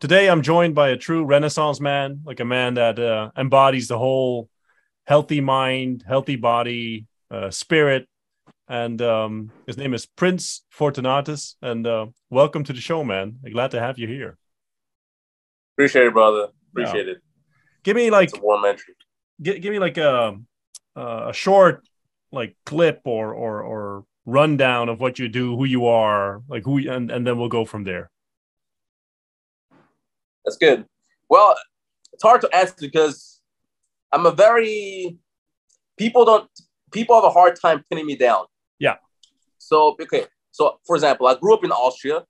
Today, I'm joined by a true Renaissance man, like a man that embodies the whole healthy mind, healthy body, spirit. And his name is Prince Fortunatus. And welcome to the show, man. I'm glad to have you here. Appreciate it, brother. Appreciate it. Give me like a warm entry. Give me like a short like clip or rundown of what you do, who you are, like who, and then we'll go from there. That's good. Well, it's hard to answer because I'm a very people have a hard time pinning me down. Yeah. So okay. So for example, I grew up in Austria,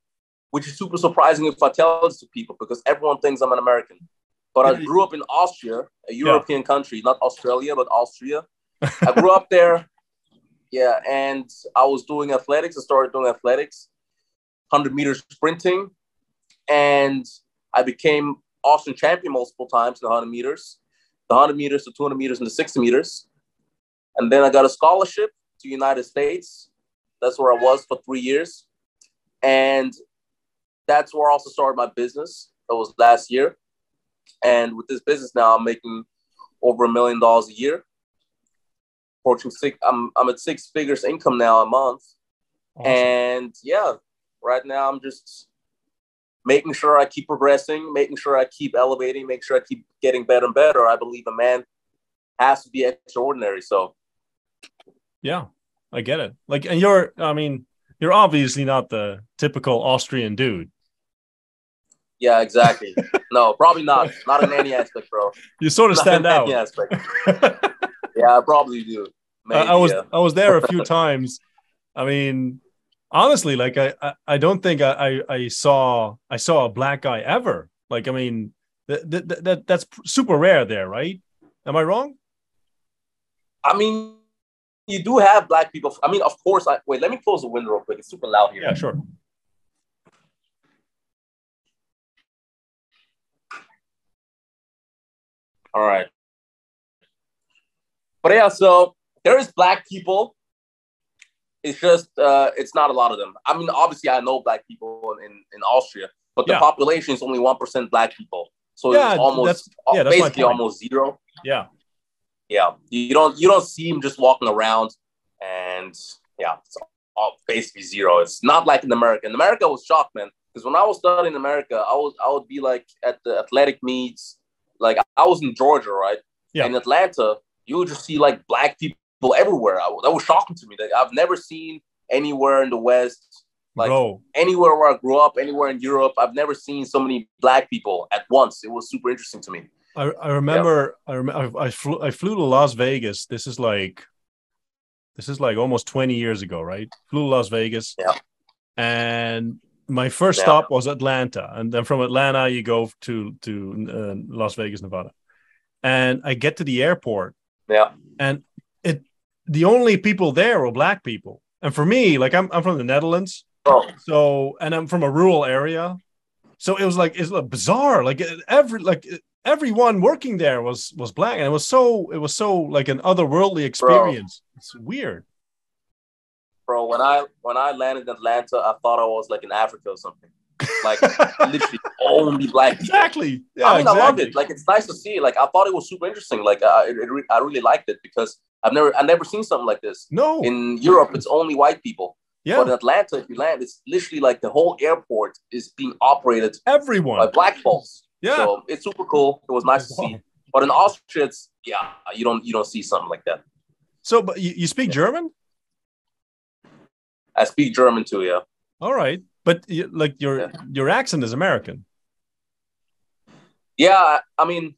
which is super surprising if I tell this to people because everyone thinks I'm an American. But I grew up in Austria, a European country, not Australia, but Austria. I grew up there. Yeah, and I was doing athletics. I started doing athletics, 100-meter sprinting, and I became Austrian champion multiple times in the 100 meters, the 100 meters, the 200 meters, and the 60 meters. And then I got a scholarship to the United States. That's where I was for 3 years. And that's where I also started my business. That was last year. And with this business now, I'm making over $1 million a year. Approaching six, I'm at six figures income now a month. Awesome. And yeah, right now I'm just making sure I keep progressing, making sure I keep elevating, make sure I keep getting better and better. I believe a man has to be extraordinary. So, yeah, I get it. Like, and you're obviously not the typical Austrian dude. Yeah, exactly. No, probably not. Not in any aspect, bro. You sort of stand out. Yeah, I probably do. Maybe, I was there a few times. I mean, honestly, like I don't think I saw a black guy ever. Like, I mean, that's super rare there, right? Am I wrong? I mean, you do have black people. I mean, of course. Wait, let me close the window real quick. It's super loud here. Yeah, sure. All right. But yeah, so there is black people. It's just, it's not a lot of them. I mean, obviously, I know black people in Austria, but the population is only 1% black people. So it's basically almost zero. Yeah. Yeah. You don't see them just walking around and it's all basically zero. It's not like in America. In America, I was shocked, man. Because when I was studying in America, I would be like at the athletic meets. Like I was in Georgia, right? Yeah. In Atlanta, you would just see like black people everywhere. That was shocking to me. Like, I've never seen anywhere in the West, like anywhere where I grew up, anywhere in Europe, I've never seen so many black people at once. It was super interesting to me. I remember I flew to Las Vegas. This is like almost 20 years ago, right? Flew to Las Vegas. Yeah. And my first stop was Atlanta. And then from Atlanta, you go to Las Vegas, Nevada. And I get to the airport. Yeah. And the only people there were black people. And for me, like I'm from the Netherlands. Oh. So, and I'm from a rural area. So it was like, it's bizarre. Like everyone working there was black. And it was so like an otherworldly experience. Bro. It's weird. Bro, when I landed in Atlanta, I thought I was like in Africa or something. Like literally only black people. Exactly. Yeah, I love it. Like it's nice to see. Like I thought it was super interesting. Like I really liked it because I've never seen something like this. No. In Europe, it's only white people. Yeah. But in Atlanta, if you land, it's literally like the whole airport is being operated by black folks. Yeah. So it's super cool. It was nice to see. But in Austria, it's, you don't see something like that. So, but you speak German? I speak German too, yeah. All right, but your accent is American. Yeah, I mean,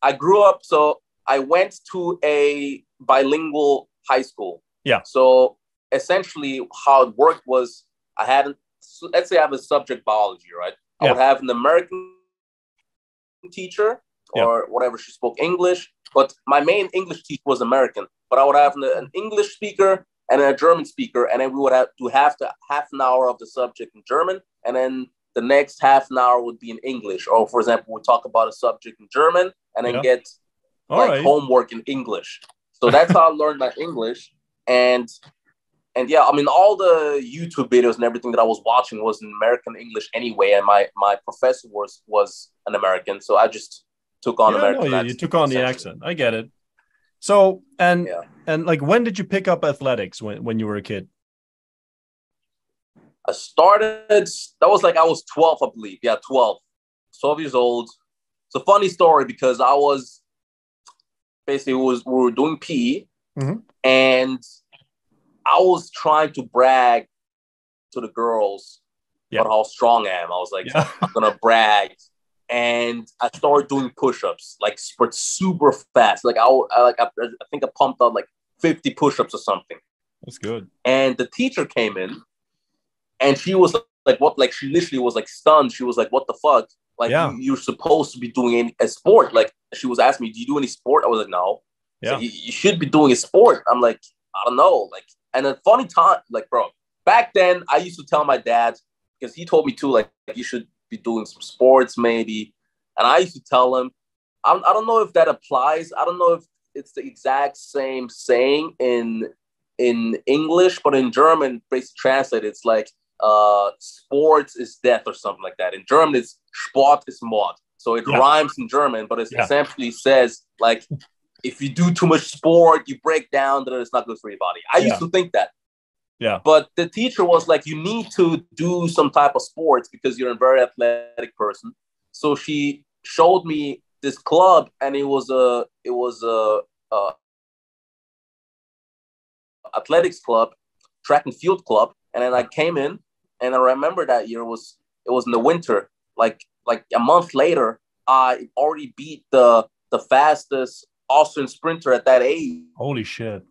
I grew up, so I went to a bilingual high school. Yeah. So essentially, how it worked was let's say I have a subject biology, right? Yeah. I would have an American teacher or whatever. She spoke English, but my main English teacher was American. But I would have an English speaker and a German speaker, and then we would have to have half an hour of the subject in German, and then the next half an hour would be in English. Or, for example, we'll talk about a subject in German, and then get homework in English. So that's how I learned my English. And And yeah, I mean, all the YouTube videos and everything that I was watching was in American English anyway. And my professor was an American. So I just took on American accent. You took on the accent. I get it. So, and like, when did you pick up athletics when you were a kid? I started, that was like, I was 12, I believe. Yeah, 12 years old. It's a funny story because I was basically, we were doing PE and I was trying to brag to the girls about how strong I am. I was like, I'm going to brag. And I started doing push-ups, like super fast. Like I think I pumped out like 50 push-ups or something. That's good. And the teacher came in, and she was like, "What?" Like she literally was like stunned. She was like, "What the fuck? Like you're supposed to be doing a sport." Like she was asking me, "Do you do any sport?" I was like, "No." Yeah. Like, you should be doing a sport. I'm like, I don't know. Like, and a funny time, like, bro. Back then, I used to tell my dad because he told me too, like you should be doing some sports maybe, and I used to tell him, I don't know if that applies. I don't know if it's the exact same saying in English, but in German, basically translated, it's like sports is death or something like that. In German, it's Sport is Mord. So it rhymes in German, but it essentially says like, if you do too much sport, you break down, then it's not good for your body. I used to think that. Yeah. But the teacher was like, you need to do some type of sports because you're a very athletic person. So she showed me this club, and it was a athletics club, track and field club. And then I came in, and I remember that year it was in the winter, like a month later, I already beat the fastest Austrian sprinter at that age. Holy shit.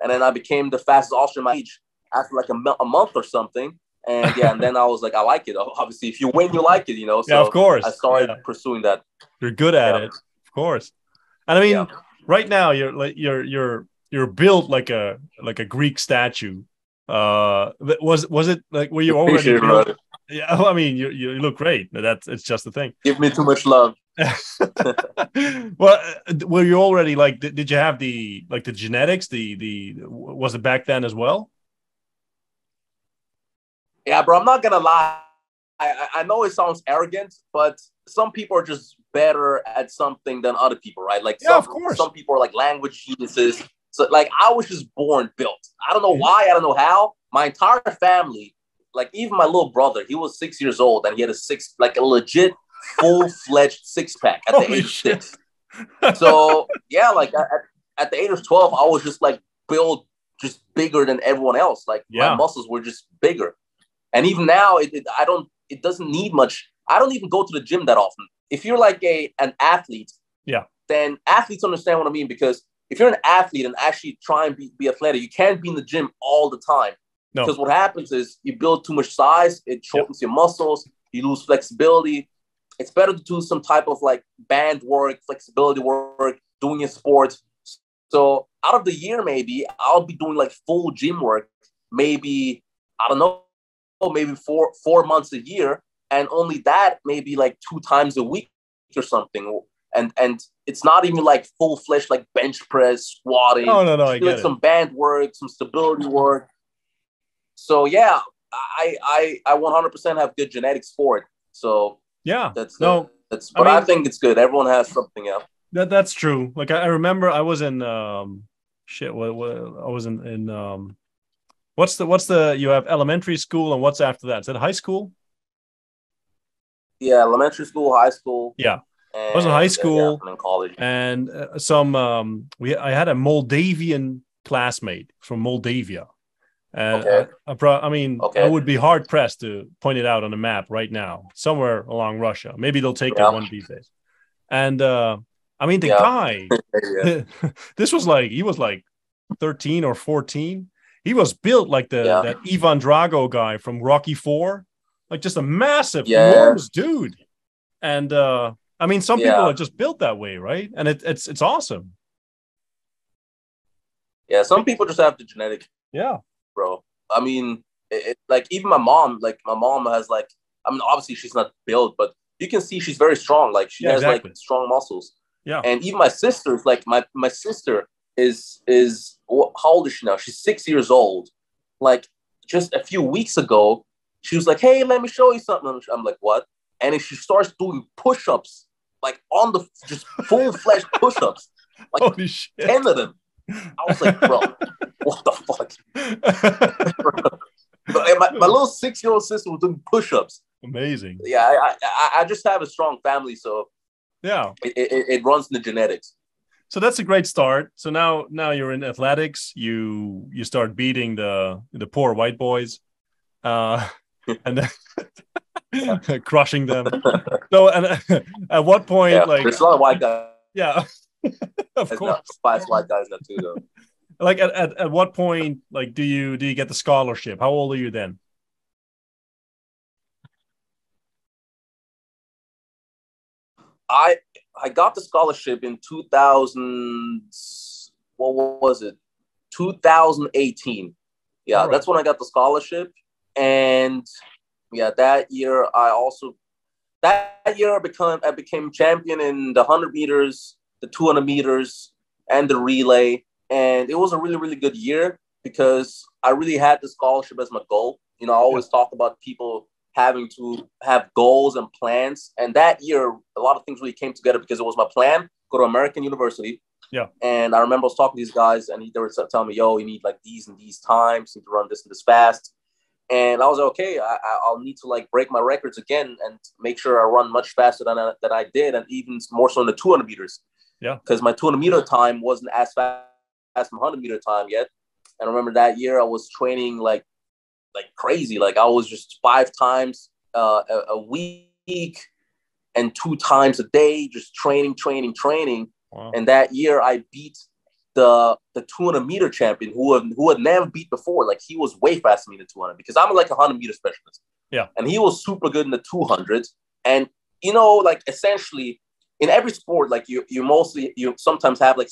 And then I became the fastest Austrian my age after like a month or something. And yeah, and then I was like, I like it. Obviously, if you win, you like it, you know? So yeah, of course. I started pursuing that. You're good at it. Of course. And I mean, right now you're built like a Greek statue. Was it like, were you already? Yeah. I mean, you look great. It's just the thing. Give me too much love. Well, were you already like? Did you have the genetics? Was it back then as well? Yeah, bro. I'm not gonna lie. I know it sounds arrogant, but some people are just better at something than other people, right? Like, yeah, of course. Some people are like language geniuses. So, like, I was just born built. I don't know why. I don't know how. My entire family, like even my little brother, he was 6 years old and he had a legit. Full-fledged six-pack at the age of 6. So, yeah, like at the age of 12, I was just like built just bigger than everyone else. Like my muscles were just bigger. And even now, it doesn't need much. I don't even go to the gym that often. If you're like an athlete, then athletes understand what I mean, because if you're an athlete and actually try and be athletic, you can't be in the gym all the time. No. Because what happens is you build too much size, it shortens your muscles, you lose flexibility. It's better to do some type of like band work, flexibility work, doing your sports. So out of the year, maybe I'll be doing like full gym work. Maybe, I don't know, maybe four months a year. And only that maybe like 2 times a week or something. And it's not even like full-fledged like bench press, squatting. No, I get it. Some band work, some stability work. So yeah, I 100% have good genetics for it. So... Yeah, I think it's good. Everyone has something else. That's true. Like I remember, I was in I was in what's the you have elementary school and what's after that? Is it high school? Yeah, elementary school, high school. Yeah, I was in high school and in college. And I had a Moldavian classmate from Moldavia. And I would be hard pressed to point it out on a map right now, somewhere along Russia. Maybe they'll take it one of these days. And I mean, the guy, this was like, he was like 13 or 14. He was built like that Ivan Drago guy from Rocky Four, like just a massive, enormous dude. And I mean, some people are just built that way, right? And it's awesome. Yeah, some people just have the genetic. Yeah. Bro, I mean, even my mom has like, I mean, obviously she's not built, but you can see she's very strong. Like she has like strong muscles. Yeah. And even my sister, like my sister is how old is she now? She's 6 years old. like just a few weeks ago, she was like, hey, let me show you something. I'm like, what? And she starts doing push-ups, like on the just full-fledged push-ups, like 10 of them. I was like, bro, what the fuck? My little 6-year-old sister was doing push-ups. Amazing. Yeah, I just have a strong family, so yeah, it runs in the genetics. So that's a great start. So now you're in athletics. You start beating the poor white boys, and then crushing them. So and at what point, yeah, like there's a lot of white guys. Yeah, of there's course, 5 white guys now too though. Like at what point, like do you get the scholarship? How old are you then? I got the scholarship in 2000. What was it? 2018. Yeah, right. That's when I got the scholarship, and yeah, that year I became champion in the 100 meters, the 200 meters, and the relay. And it was a really, really good year because I really had the scholarship as my goal. You know, I always talk about people having to have goals and plans. And that year, a lot of things really came together because it was my plan, go to American university. Yeah. And I remember I was talking to these guys and they were telling me, yo, you need like these and these times, you need to run this and this fast. And I was like, okay, I'll need to like break my records again and make sure I run much faster than I did. And even more so in the 200 meters. Yeah. Because my 200 meter time wasn't as fast as my 100 meter time yet. And I remember that year I was training like crazy. Like I was just 5 times a week and 2 times a day, just training. Wow. And that year I beat the 200 meter champion who had never beat before. Like he was way faster than me in the 200 because I'm like a 100 meter specialist. Yeah. And he was super good in the 200. And you know, like essentially in every sport, like you sometimes have like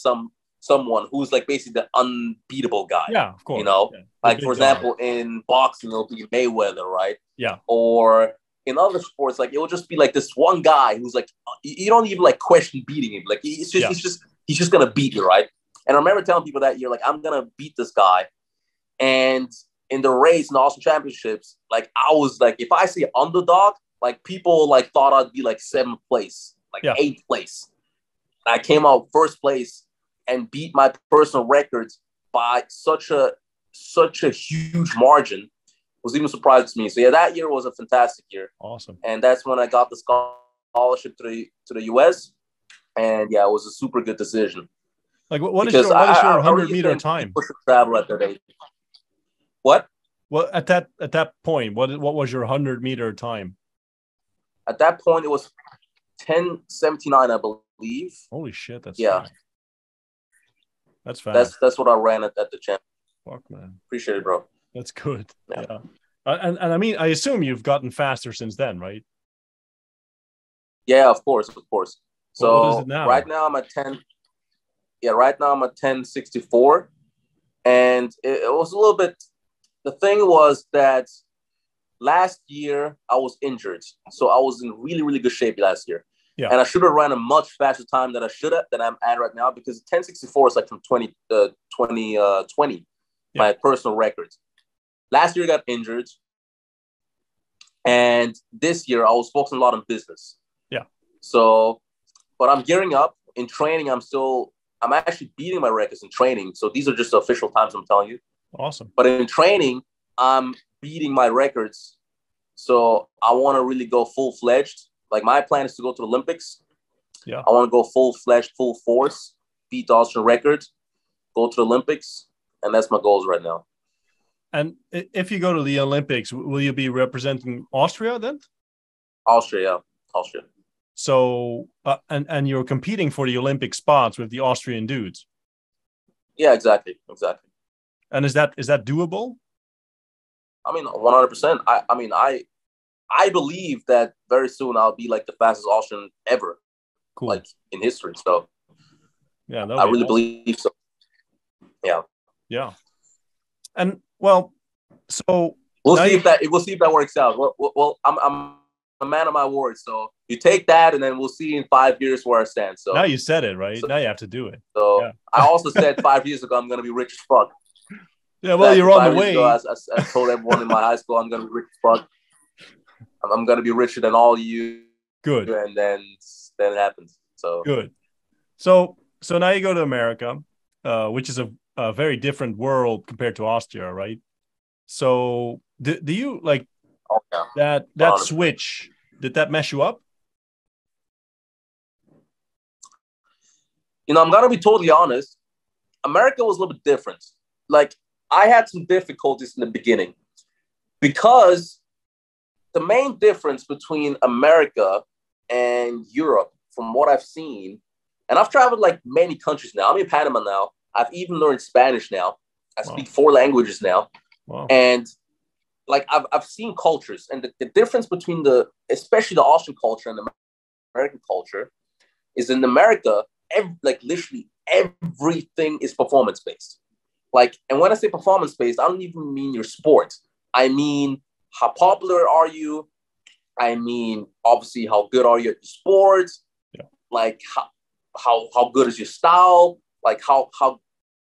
someone who's like basically the unbeatable guy. Yeah, of course. You know, yeah, like for example, in boxing, it'll be Mayweather, right? Yeah. Or in other sports, like it will just be like this one guy who's like, you don't even like question beating him. Like he's just gonna beat you, right? And I remember telling people that year, like, I'm gonna beat this guy. And in the race in the Austin Championships, like I was like, if I say underdog, like people like thought I'd be like 7th place, like 8th place. And I came out 1st place and beat my personal records by such a huge margin. It was even surprised to me. So yeah, that year was a fantastic year. Awesome. And that's when I got the scholarship to the US. And yeah, it was a super good decision. Like what is your 100 meter time? Travel at that age. What? Well, at that point, what was your 100 meter time? At that point, it was 10:79, I believe. Holy shit! That's fast. That's fast. That's what I ran at the champ. Fuck, man. Appreciate it, bro. That's good. Yeah. And I mean, I assume you've gotten faster since then, right? Yeah, of course. So what is it now? Right now I'm at 10:64. And it was a little bit, the thing was that last year I was injured. So I was in really, really good shape last year. Yeah. And I should have run a much faster time than I'm at right now because 10:64 is like from 2020, my personal record. Last year I got injured, and this year I was focusing a lot on business. Yeah. So, but I'm gearing up in training. I'm actually beating my records in training. So these are just the official times I'm telling you. Awesome. But in training, I'm beating my records. So I want to really go full fledged. Like my plan is to go to the Olympics. Yeah, I want to go full-fledged, full force, beat the Austrian record, go to the Olympics, and that's my goals right now. And if you go to the Olympics, will you be representing Austria then? Austria. So, and you're competing for the Olympic spots with the Austrian dudes. Yeah, exactly. And is that doable? I mean, 100%. I believe that very soon I'll be like the fastest Austrian ever, cool, like in history. So, yeah, I really believe so. Yeah. And well, so we'll see if that works out. Well, I'm a man of my word. So you take that, and then we'll see in 5 years where I stand. So now you said it, right? So, now you have to do it. So yeah. I also said 5 years ago I'm gonna be rich as fuck. Yeah, well, you're on the way. Ago, I told everyone in my high school, I'm going to be rich as fuck. I'm going to be richer than all you. Good. And then it happens. So good. So now you go to America, which is a very different world compared to Austria, right? So do you like that switch? Did that mess you up? You know, I'm going to be totally honest. America was a little bit different. Like, I had some difficulties in the beginning because the main difference between America and Europe, from what I've seen, and I've traveled like many countries now. I'm in Panama now. I've even learned Spanish now. I speak 4 languages now. Wow. And like, I've seen cultures, and the difference between especially the Austrian culture and the American culture is in America, like literally everything is performance-based. Like, and when I say performance-based, I don't even mean your sport. I mean, how popular are you? I mean, obviously, how good are you at your sports? Yeah. Like, how good is your style? Like, how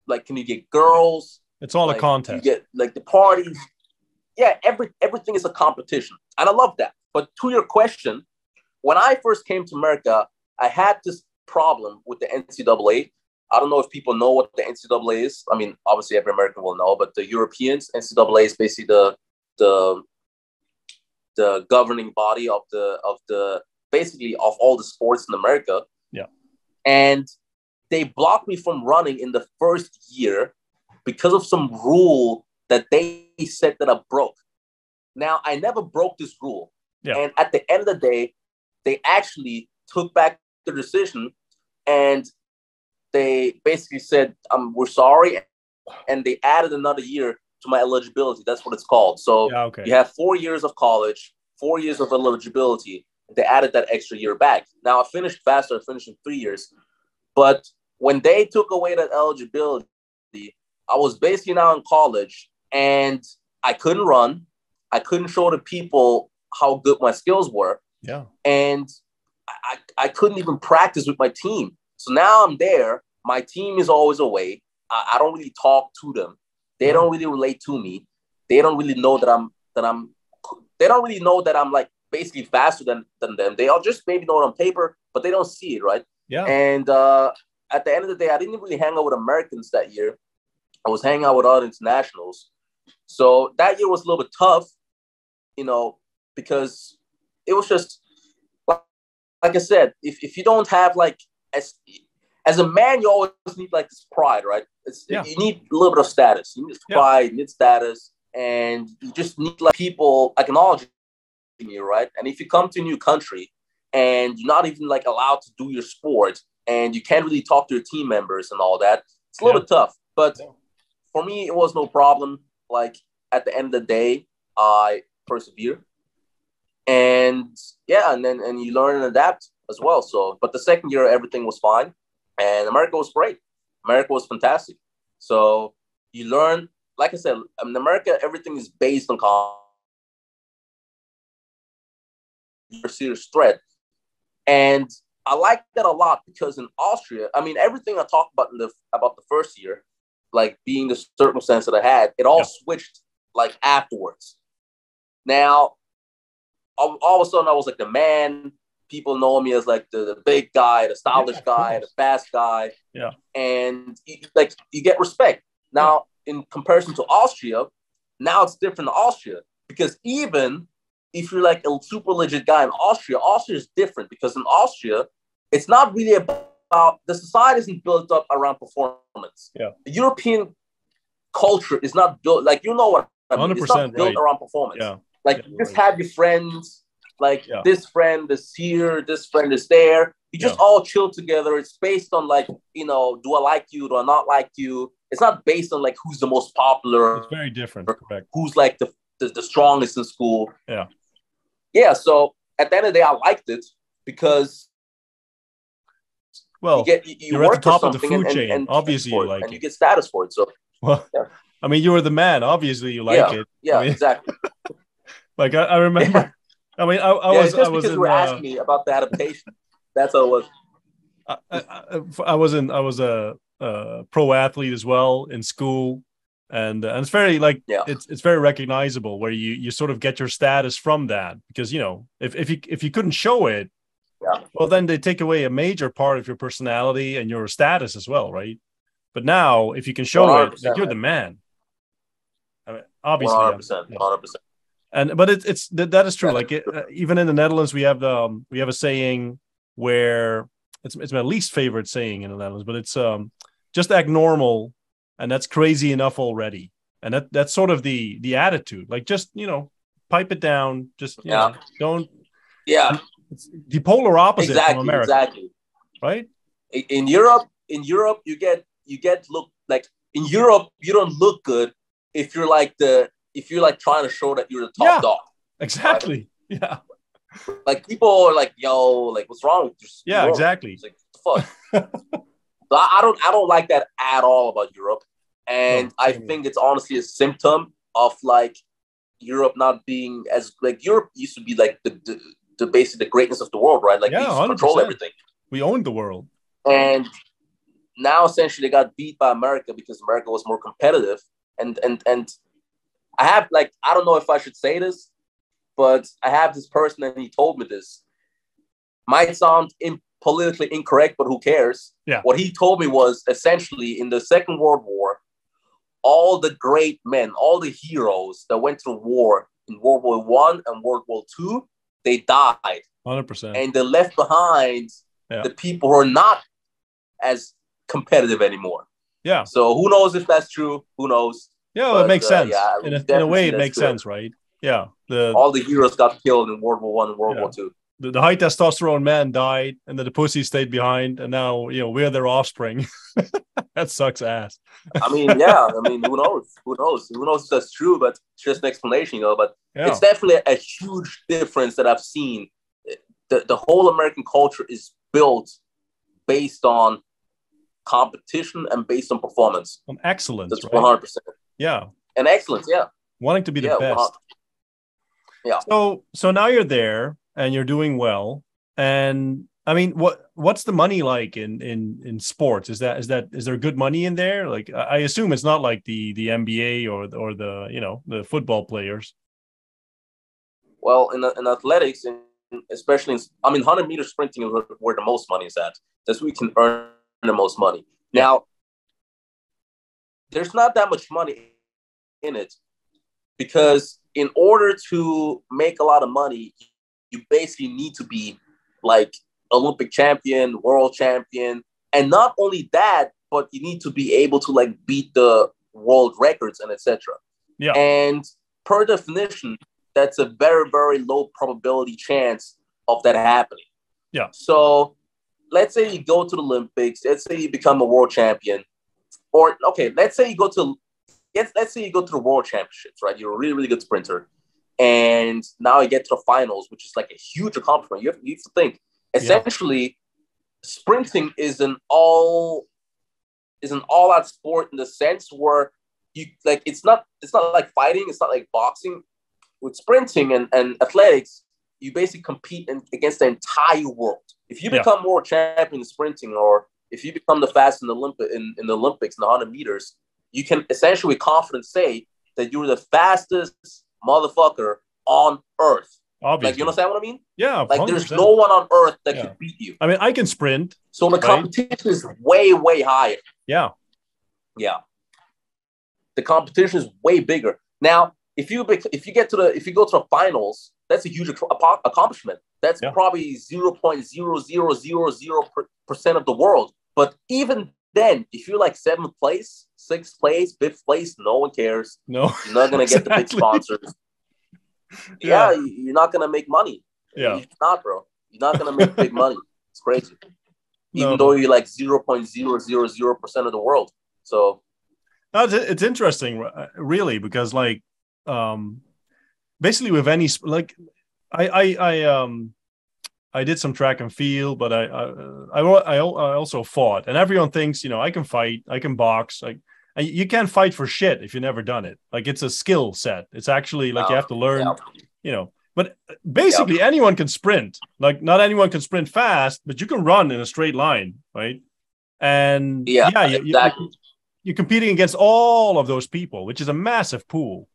like, can you get girls? It's all like, a contest. You get like the parties. Yeah, everything is a competition. And I love that. But to your question, when I first came to America, I had this problem with the NCAA. I don't know if people know what the NCAA is. I mean, obviously every American will know, but the Europeans, NCAA is basically the governing body of all the sports in America. Yeah. And they blocked me from running in the first year because of some rule that they said that I broke. Now, I never broke this rule. Yeah. And at the end of the day, they actually took back the decision, and they basically said, we're sorry. And they added another year to my eligibility. That's what it's called. So you have 4 years of college, 4 years of eligibility. They added that extra year back. Now, I finished faster. I finished in 3 years. But when they took away that eligibility, I was basically now in college, and I couldn't run. I couldn't show the people how good my skills were. Yeah. And I couldn't even practice with my team. So now I'm there. My team is always away. I don't really talk to them. They don't really relate to me. They don't really know they don't really know that I'm like basically faster than them. They all just maybe know it on paper, but they don't see it, right? Yeah. And at the end of the day, I didn't really hang out with Americans that year. I was hanging out with all internationals. So that year was a little bit tough, you know, because it was just, like I said, if you don't have like, as a man, you always need like this pride, right? You need a little bit of status. You need pride, you need status, and you just need like people acknowledging you, right? And if you come to a new country and you're not even like allowed to do your sport, and you can't really talk to your team members and all that, it's a little bit tough. But for me, it was no problem. Like at the end of the day, I persevere, and then you learn and adapt as well. So, but the second year, everything was fine, and America was great. America was fantastic. So you learn, like I said, in America, everything is based on your serious threat, and I like that a lot because in Austria, I mean, everything I talked about about the first year, like being the circumstance that I had, it all switched like afterwards. Now, all of a sudden, I was like the man. People know me as like the big guy, the stylish guy, the fast guy. Yeah. And like you get respect. Now, in comparison to Austria, now it's different in Austria because even if you're like a super legit guy in Austria, Austria is different because in Austria, it's not really about the society isn't built up around performance. Yeah. The European culture is not built like, you know what I mean? 100%, it's not built around performance. Yeah. Like you just have your friends. Like this friend is here, this friend is there. You just all chill together. It's based on like, you know, do I like you? Do I not like you? It's not based on like who's the most popular. It's very different. Correct. Who's like the strongest in school. Yeah. Yeah. So at the end of the day, I liked it because you're work at the top of the food chain. And obviously you like it. And you get status for it. So I mean, you were the man. Obviously you like it. Yeah, I mean, exactly. Like I remember. Yeah. I mean, I was because you were asking me about the adaptation. That's how it was. I was a pro athlete as well in school, And it's very like it's very recognizable, where you sort of get your status from that, because you know if you couldn't show it, well then they take away a major part of your personality and your status as well, right? But now if you can show 100%. It, like, you're the man. I mean, obviously, 100%. And but it's that is true. Like even in the Netherlands, we have a saying where it's my least favorite saying in the Netherlands, but it's just act normal. And that's crazy enough already. And that's sort of the attitude. Like, just, you know, pipe it down. Just, you know, don't. Yeah. It's the polar opposite from America. Exactly. Right? In Europe, you get look like in Europe, you don't look good if you're like trying to show that you're the top dog. Exactly. Right? Yeah. Like people are like, yo, like what's wrong with you? Yeah, Europe? Exactly. It's like, what the fuck? So I don't like that at all about Europe. And I think it's honestly a symptom of like Europe not being as like Europe used to be like the basically the greatness of the world, right? Like we used to control everything. We owned the world. And now essentially they got beat by America because America was more competitive. And I have like, I don't know if I should say this, but I have this person and he told me this. Might sound politically incorrect, but who cares? Yeah. What he told me was essentially in the Second World War, all the great men, all the heroes that went to war in World War I and World War II, they died. 100%. And they left behind the people who are not as competitive anymore. Yeah. So who knows if that's true? Who knows? Yeah, well, but it makes sense. Yeah, in a way, it makes sense, right? Yeah. All the heroes got killed in World War I and World War II. The high testosterone man died, and then the pussy stayed behind, and now you know we're their offspring. That sucks ass. I mean, who knows if that's true, but just an explanation, you know. But it's definitely a huge difference that I've seen. The whole American culture is built based on competition and based on performance, on excellence. That's 100%. Yeah, and excellence. Yeah, wanting to be the best. 100%. Yeah. So now you're there. And you're doing well. And I mean, what's the money like in sports? Is there good money in there? Like, I assume it's not like the NBA or the, you know, the football players. Well, in athletics, especially, 100-meter sprinting is where the most money is at. That's where you can earn the most money. Yeah. Now, there's not that much money in it because in order to make a lot of money, you basically need to be like Olympic champion, world champion. And not only that, but you need to be able to like beat the world records and etc. Yeah. And per definition, that's a very, very low probability chance of that happening. Yeah. So let's say you go to the Olympics. Let's say you become a world champion. Or, okay, let's say you go to the world championships, right? You're a really, really good sprinter. And now you get to the finals, which is like a huge accomplishment. You have to think. Essentially, sprinting is an all-out sport in the sense where you like it's not like fighting, it's not like boxing. With sprinting and athletics, you basically compete against the entire world. If you become world champion in sprinting, or if you become the fastest in the Olympics in the 100 meters, you can essentially with confidence say that you're the fastest motherfucker on earth. Obviously. Like, you understand what I mean? Yeah. Like 100%. There's no one on earth that can beat you. I mean, I can sprint. So the competition is way, way higher. Yeah. Yeah. The competition is way bigger. Now, if you go to the finals, that's a huge accomplishment. That's probably 0.0000% of the world. But even then, if you're like 7th place, 6th place, 5th place, no one cares. No, you're not going to get the big sponsors. Yeah, you're not going to make money. Yeah, you're not, bro. You're not going to make big money. It's crazy. Even though you're like 0.000% of the world. So it's interesting, really, because like basically with any like I did some track and field, but I also fought. And everyone thinks, you know, I can fight, I can box. Like, you can't fight for shit if you've never done it. Like, it's a skill set. It's actually like you have to learn, you know. But basically, anyone can sprint. Like, not anyone can sprint fast, but you can run in a straight line, right? And yeah, exactly. you're competing against all of those people, which is a massive pool.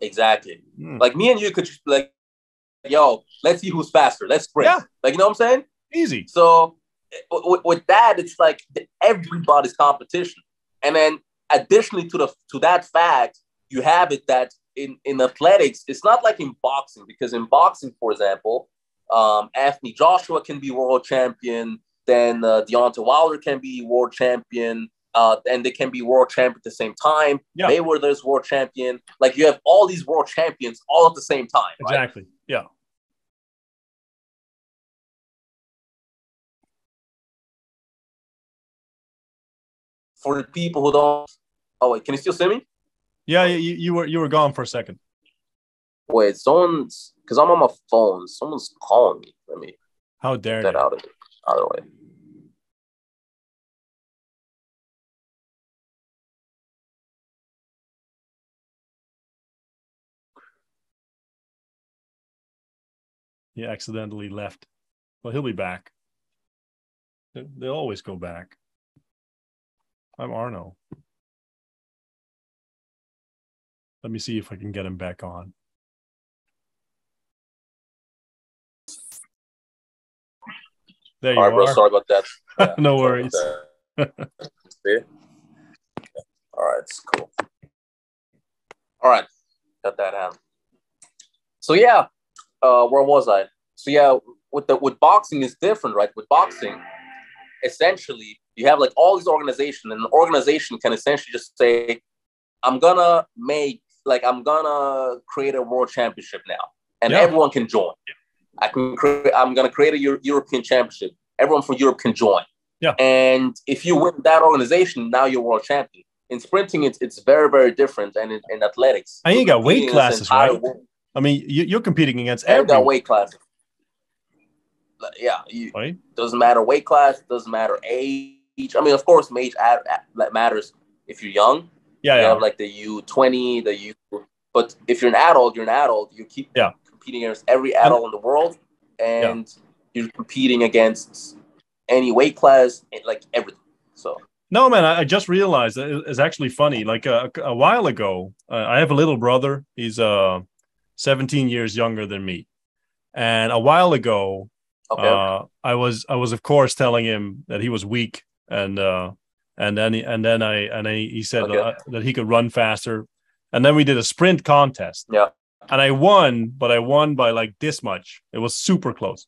Exactly. Like me and you could like, yo, let's see who's faster. Let's sprint. Yeah. Like, you know what I'm saying? Easy. So with that, it's like everybody's competition. And then additionally to the to that fact, you have it that in athletics, it's not like in boxing, because in boxing, for example, Anthony Joshua can be world champion. Then Deontay Wilder can be world champion. And they can be world champion at the same time. Yeah. Mayweather's world champion. Like, you have all these world champions all at the same time. Exactly. Right? Yeah. For the people who don't... Oh, wait. Can you still see me? Yeah, you were gone for a second. Wait, someone's... Because I'm on my phone. Someone's calling me. Let me... How dare you. Get that out of the way. He accidentally left. Well, he'll be back. They always go back. I'm Arno. Let me see if I can get him back on. There you are. All right, bro. Sorry about that. Yeah, no worries. See? All right, it's cool. All right, got that out. So yeah. Where was I? So yeah, with boxing is different, right? With boxing, essentially, you have like all these organizations, and an organization can essentially just say, I'm gonna create a world championship now, and everyone can join. Yeah. I'm gonna create a European championship. Everyone from Europe can join. Yeah. And if you win that organization, now you're world champion. In sprinting, it's very, very different, and in athletics, and you got weight classes, right? I mean, you're competing against everyone. Got weight classes. Yeah, right? Doesn't matter weight class. Doesn't matter age. I mean, of course, age matters if you're young. Yeah, you have like the U20, the U. But if you're an adult, You keep competing against every adult in the world, and you're competing against any weight class, and like everything. So. No, man, I just realized it's actually funny. Like a while ago, I have a little brother. He's 17 years younger than me, and a while ago, I was of course telling him that he was weak, and then he said that he could run faster, and then we did a sprint contest. Yeah, and I won, but I won by like this much. It was super close,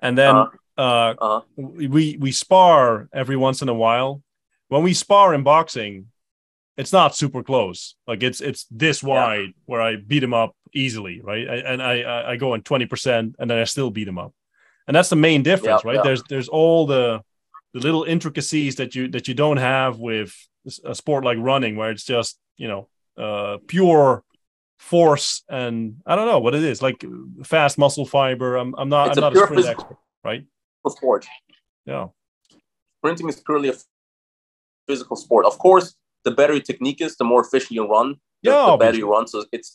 and then we spar every once in a while. When we spar in boxing, it's not super close. Like it's this wide where I beat him up easily, right? I go in 20%, and then I still beat him up, and that's the main difference, right? There's all the little intricacies that you don't have with a sport like running, where it's just pure force, and I don't know what it is, like fast muscle fiber. I'm not a sprint expert, right? Sport. Yeah, sprinting is purely a physical sport, of course. The better your technique is, the more efficient you run. The better you run. So it's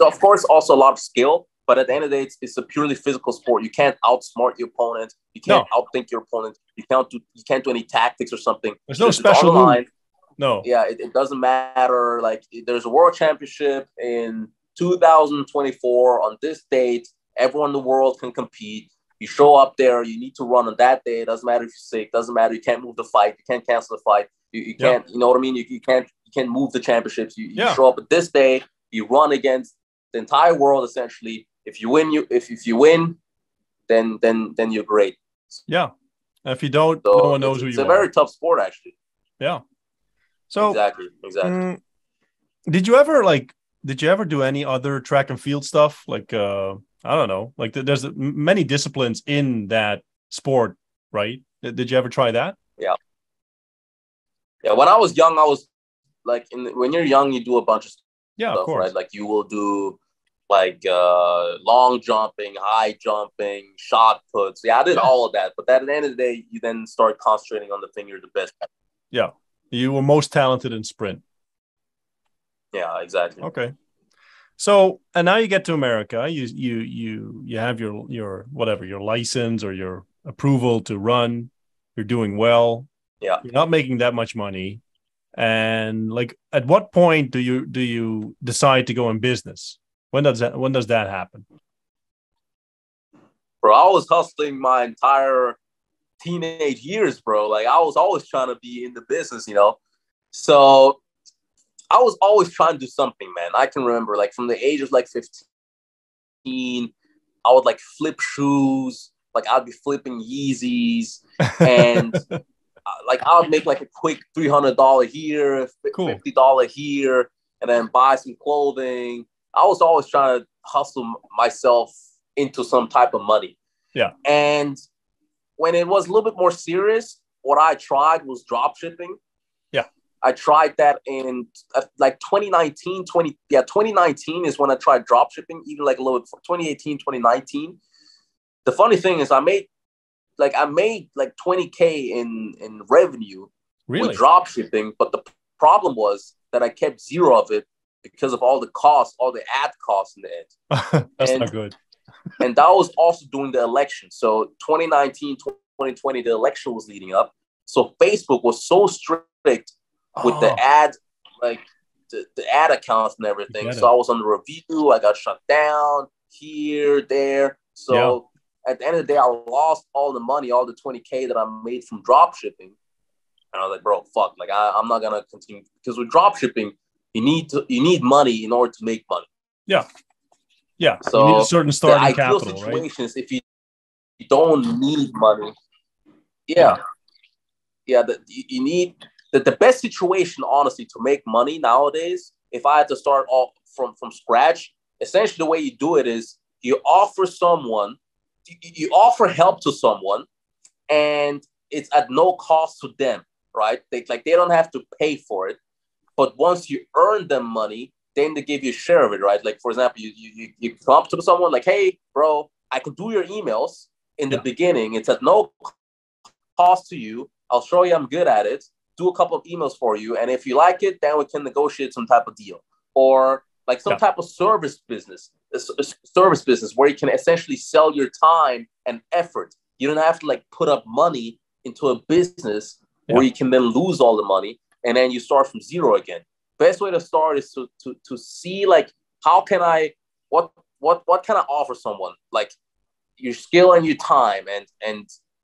of course also a lot of skill, but at the end of the day, it's a purely physical sport. You can't outsmart your opponent. You can't outthink your opponent. You can't do any tactics or something. There's no special move. No. Yeah, it doesn't matter. Like there's a world championship in 2024 on this date. Everyone in the world can compete. You show up there. You need to run on that day. It doesn't matter if you're sick. Doesn't matter. You can't move the fight. You can't cancel the fight. You can't, you know what I mean? You can't move the championships. You show up at this day, you run against the entire world, essentially. If you win, if you win, then you're great. Yeah. If you don't, no one knows who you are. It's a very tough sport, actually. Yeah. So exactly. Did you ever do any other track and field stuff? Like, I don't know, like there's many disciplines in that sport, right? Did you ever try that? Yeah. Yeah, when I was young, I was like, when you're young, you do a bunch of stuff, of course. Right? Like you will do like long jumping, high jumping, shot puts. Yeah, I did all of that. But at the end of the day, you then start concentrating on the thing you're the best at. Yeah, you were most talented in sprint. Yeah, exactly. Okay. So, and now you get to America. You have your license or your approval to run. You're doing well. Yeah. You're not making that much money. And like, at what point do you decide to go in business? When does that happen? Bro, I was hustling my entire teenage years, bro. Like, I was always trying to be in the business, you know? So I was always trying to do something, man. I can remember, like, from the age of, like, 15, I would, like, flip shoes. Like, I'd be flipping Yeezys. And, like, I would make, like, a quick $300 here, $50 here, and then buy some clothing. I was always trying to hustle myself into some type of money. Yeah. And when it was a little bit more serious, what I tried was drop shipping. Yeah. I tried that in like 2019 is when I tried drop shipping, even like a little bit 2018, 2019. The funny thing is I made like 20K in revenue with drop shipping. But the problem was that I kept zero of it because of all the costs, all the ad costs in the end. That's not good. And that was also during the election. So 2019, 2020, the election was leading up. So Facebook was so strict with the ad, like the ad accounts and everything. So I was under review. I got shut down here, there. So at the end of the day, I lost all the money, all the 20K that I made from drop shipping. And I was like, bro, fuck. Like, I'm not going to continue. Because with drop shipping, you need money in order to make money. Yeah. Yeah, so you need a certain starting capital, right? The ideal situation is if you don't need money. Yeah. Yeah, you need the best situation, honestly, to make money nowadays, if I had to start off from scratch, essentially the way you do it is you offer someone, you offer help to someone, and it's at no cost to them, right? They don't have to pay for it. But once you earn them money, then they give you a share of it, right? Like, for example, you come up to someone like, hey, bro, I could do your emails in the beginning. It's at no cost to you. I'll show you I'm good at it. Do a couple of emails for you. And if you like it, then we can negotiate some type of deal. Or like some type of service business, a service business where you can essentially sell your time and effort. You don't have to like put up money into a business where you can then lose all the money. And then you start from zero again. Best way to start is to see like how can I what can I offer someone, like your skill and your time, and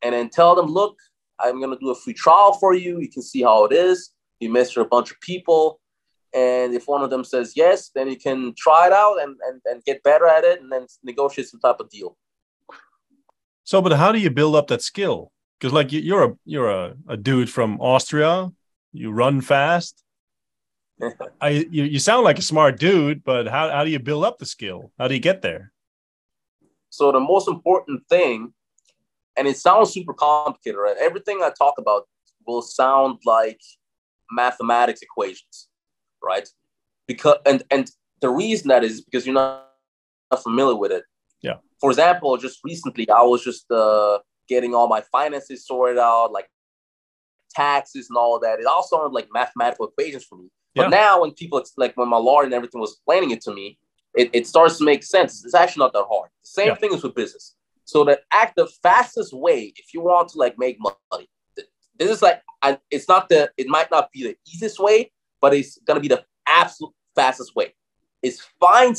then tell them, look, I'm gonna do a free trial for you. You can see how it is. You measure a bunch of people, and if one of them says yes, then you can try it out and get better at it, and then negotiate some type of deal. So, but how do you build up that skill? Because like you're a dude from Austria, you run fast. You sound like a smart dude, but how do you build up the skill? How do you get there? So the most important thing, and it sounds super complicated, right? Everything I talk about will sound like mathematics equations, right? Because and the reason that is because you're not familiar with it. Yeah. For example, just recently, I was just getting all my finances sorted out, like taxes and all that. It all sounded like mathematical equations for me. But now when people, like when my lawyer and everything was explaining it to me, it starts to make sense. It's actually not that hard. The same thing is with business. So the fastest way, if you want to like make money, this is like, it might not be the easiest way, but it's going to be the absolute fastest way, is find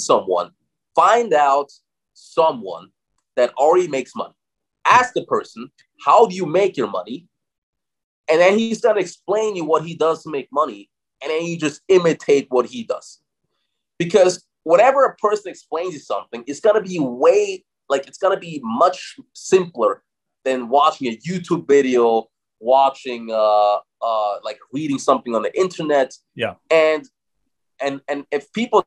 out someone that already makes money. Ask the person, how do you make your money? And then he's going to explain you what he does to make money. And then you just imitate what he does. Because whenever a person explains you something, it's going to be much simpler than watching a YouTube video, like reading something on the internet. Yeah. And if people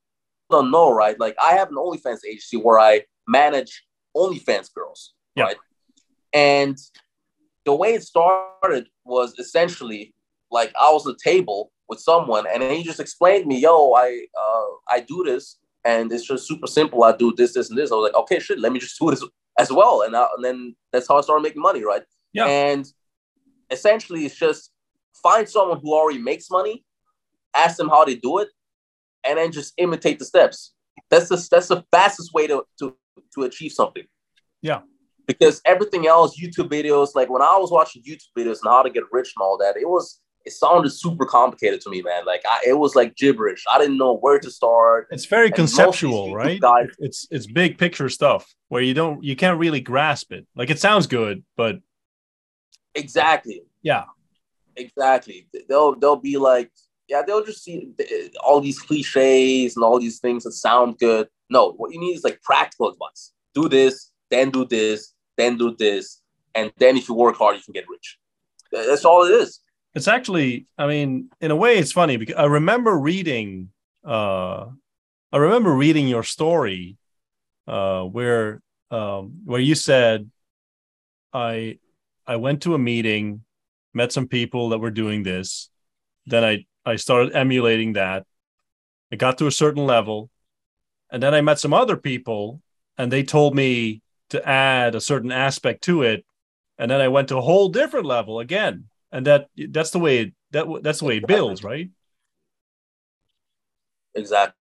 don't know, right, like I have an OnlyFans agency where I manage OnlyFans girls. Yeah. Right? And the way it started was essentially like I was at a table with someone, and he just explained to me, yo, I do this, and it's just super simple. I do this, this, and this. I was like, okay, shit, let me just do this as well. And then that's how I started making money, right? Yeah. And essentially, it's just find someone who already makes money, ask them how they do it, and then just imitate the steps. That's the fastest way to achieve something. Yeah. Because everything else, YouTube videos, like when I was watching YouTube videos and how to get rich and all that, it sounded super complicated to me, man. Like it was like gibberish. I didn't know where to start. It's very conceptual, right? It's big picture stuff where you can't really grasp it. Like it sounds good, but exactly. Yeah, exactly. They'll be like, yeah, they'll just see all these cliches and all these things that sound good. No, what you need is like practical advice. Do this, then do this, then do this. And then if you work hard, you can get rich. That's all it is. It's actually, I mean, in a way, it's funny because I remember reading your story where you said, I went to a meeting, met some people that were doing this. Then I started emulating that. I got to a certain level. And then I met some other people and they told me to add a certain aspect to it. And then I went to a whole different level again. And that's the way it builds, right? Exactly.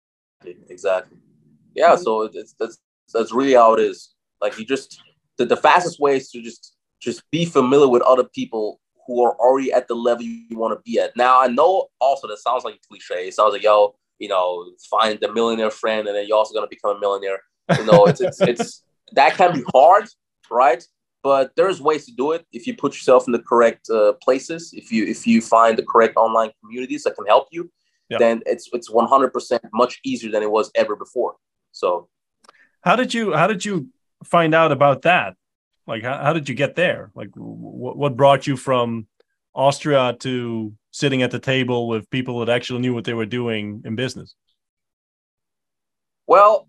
Yeah. So that's really how it is. Like you just the fastest way is to just be familiar with other people who are already at the level you want to be at. Now I know also that sounds like a cliche. It sounds like find the millionaire friend, and then you're also gonna become a millionaire. You know, it's that can be hard, right? But there's ways to do it if you put yourself in the correct places. If you find the correct online communities that can help you, then it's 100% much easier than it was ever before. So, how did you find out about that? Like, how did you get there? Like, what brought you from Austria to sitting at the table with people that actually knew what they were doing in business? Well,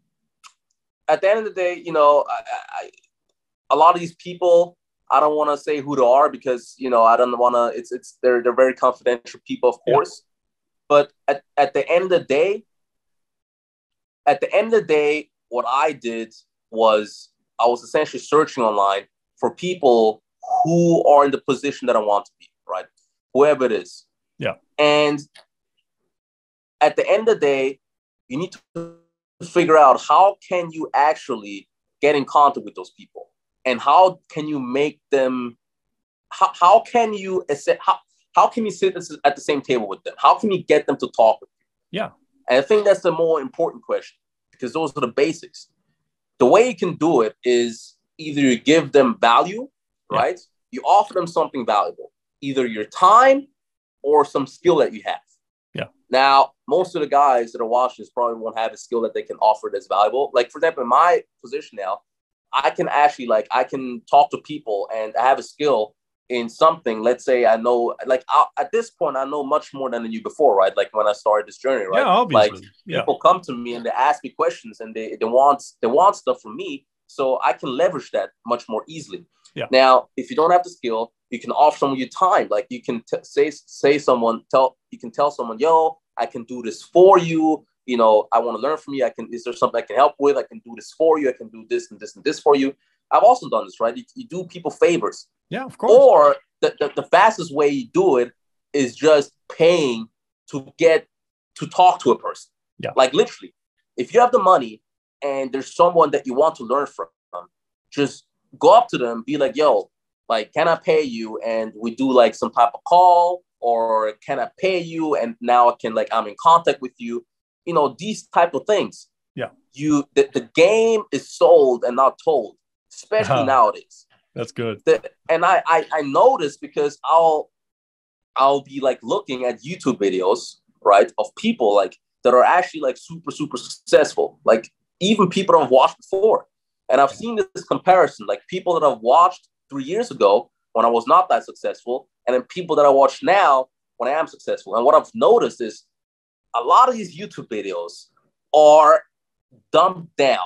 at the end of the day, a lot of these people, I don't want to say who they are because, I don't want to, they're very confidential people, of course. Yeah. But at the end of the day, what I did was I was essentially searching online for people who are in the position that I want to be, right? Whoever it is. Yeah. And at the end of the day, you need to figure out how can you actually get in contact with those people. And how can you make them? How can you sit at the same table with them? How can you get them to talk with you? Yeah, and I think that's the more important question because those are the basics. The way you can do it is either you give them value, right? You offer them something valuable, either your time or some skill that you have. Yeah. Now, most of the guys that are watching this probably won't have a skill that they can offer that's valuable. Like for example, in my position now. I can talk to people and I have a skill in something. Let's say I know, at this point, I know much more than I knew before, right? Like when I started this journey, right? Yeah, obviously. People come to me and they ask me questions and they want stuff from me. So I can leverage that much more easily. Yeah. Now, if you don't have the skill, you can offer someone your time. Like you can tell someone, yo, I can do this for you. I want to learn from you. Is there something I can help with? I can do this for you. I can do this and this and this for you. I've also done this, right? You do people favors. Yeah, of course. Or the fastest way you do it is just paying to get to talk to a person. Yeah. Like literally, if you have the money and there's someone that you want to learn from, just go up to them, be like, yo, like, can I pay you? And we do like some type of call or can I pay you? And now I can I'm in contact with you. These type of things. Yeah. The game is sold and not told, especially nowadays. That's good. And I noticed because I'll be looking at YouTube videos, right, of people that are actually super, super successful. Like even people I've watched before. And I've seen this comparison, like people that I've watched 3 years ago when I was not that successful, and then people that I watch now when I am successful. And what I've noticed is a lot of these YouTube videos are dumbed down.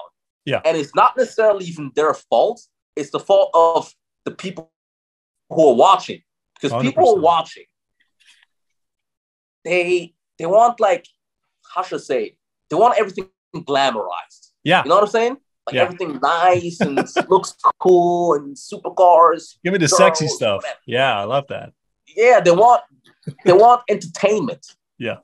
Yeah. And it's not necessarily even their fault. It's the fault of the people who are watching. Because 100%. People are watching. They want they want everything glamorized. Yeah. You know what I'm saying? Everything nice and looks cool and supercars. Give me the girls, sexy stuff. Whatever. Yeah, I love that. Yeah, they want entertainment. Yeah.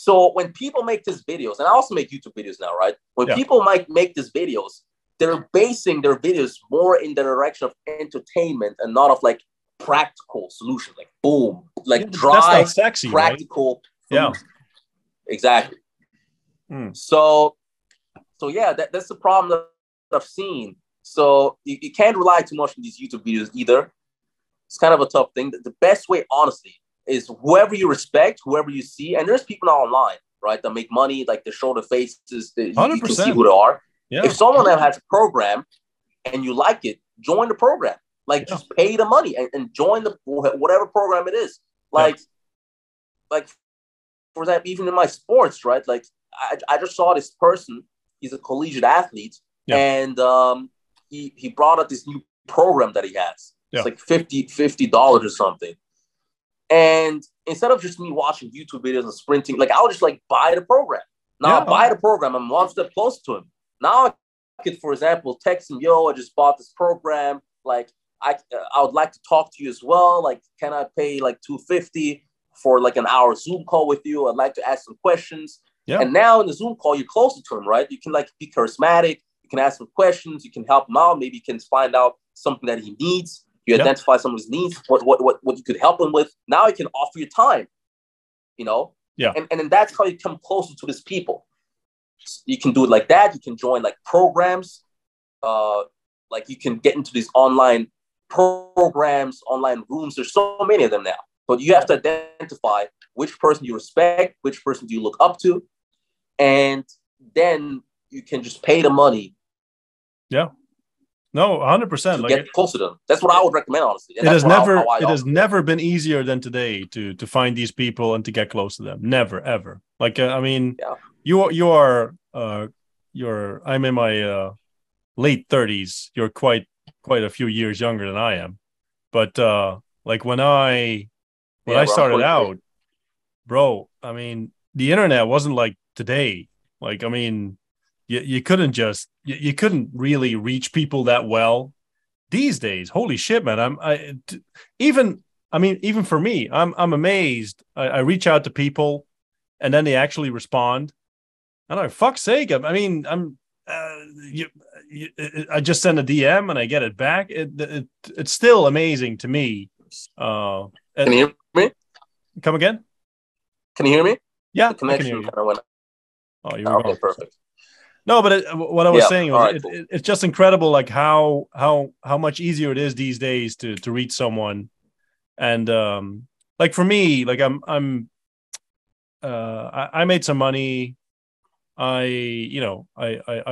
So when people make these videos, and I also make YouTube videos now, right? When people might make these videos, they're basing their videos more in the direction of entertainment and not of like practical solutions, like boom, like dry, that's not sexy, practical. Right? Yeah, exactly. Mm. So yeah, that's the problem that I've seen. So you can't rely too much on these YouTube videos either. It's kind of a tough thing. The best way, honestly, is whoever you respect, whoever you see, and there's people online, right, that make money, like they show their faces, you can see who they are. Yeah. If someone that has a program and you like it, join the program. Like, yeah, just pay the money and join the whatever program it is. Like for example, even in my sports, right? Like I just saw this person. He's a collegiate athlete, and he brought up this new program that he has. It's like $50 or something. And instead of just me watching YouTube videos and sprinting, like I'll just like buy the program. Now I buy the program. I'm one step close to him. Now I could, for example, text him, yo, I just bought this program. Like I would like to talk to you as well. Like, can I pay like $250 for like an hour Zoom call with you? I'd like to ask some questions. Yeah. And now in the Zoom call, you're closer to him, right? You can like be charismatic. You can ask him questions. You can help him out. Maybe you can find out something that he needs. You identify some of his needs, what you could help him with. Now you can offer your time, you know? Yeah. And then that's how you come closer to these people. You can do it like that. You can join like programs. Like you can get into these online programs, online rooms. There's so many of them now. But you have to identify which person you respect, which person do you look up to. And then you can just pay the money. Yeah. No, 100%. Like, get close to them. That's what I would recommend, honestly. And it has never been easier than today to find these people and to get close to them. Never, ever. Like, I mean, I'm in my late 30s. You're quite a few years younger than I am. But like when I started out, bro, I mean, the internet wasn't like today. Like, I mean, you couldn't really reach people that well these days. Holy shit, man. Even for me, I'm amazed. I reach out to people and then they actually respond. And I fuck's sake. I mean, I just send a DM and I get it back. It's still amazing to me. Can you hear me? Come again? Can you hear me? Yeah. The connection kind of went. Oh, you're okay, perfect. No, but what I was saying was, it's just incredible, like how much easier it is these days to reach someone, and like for me, like I made some money, I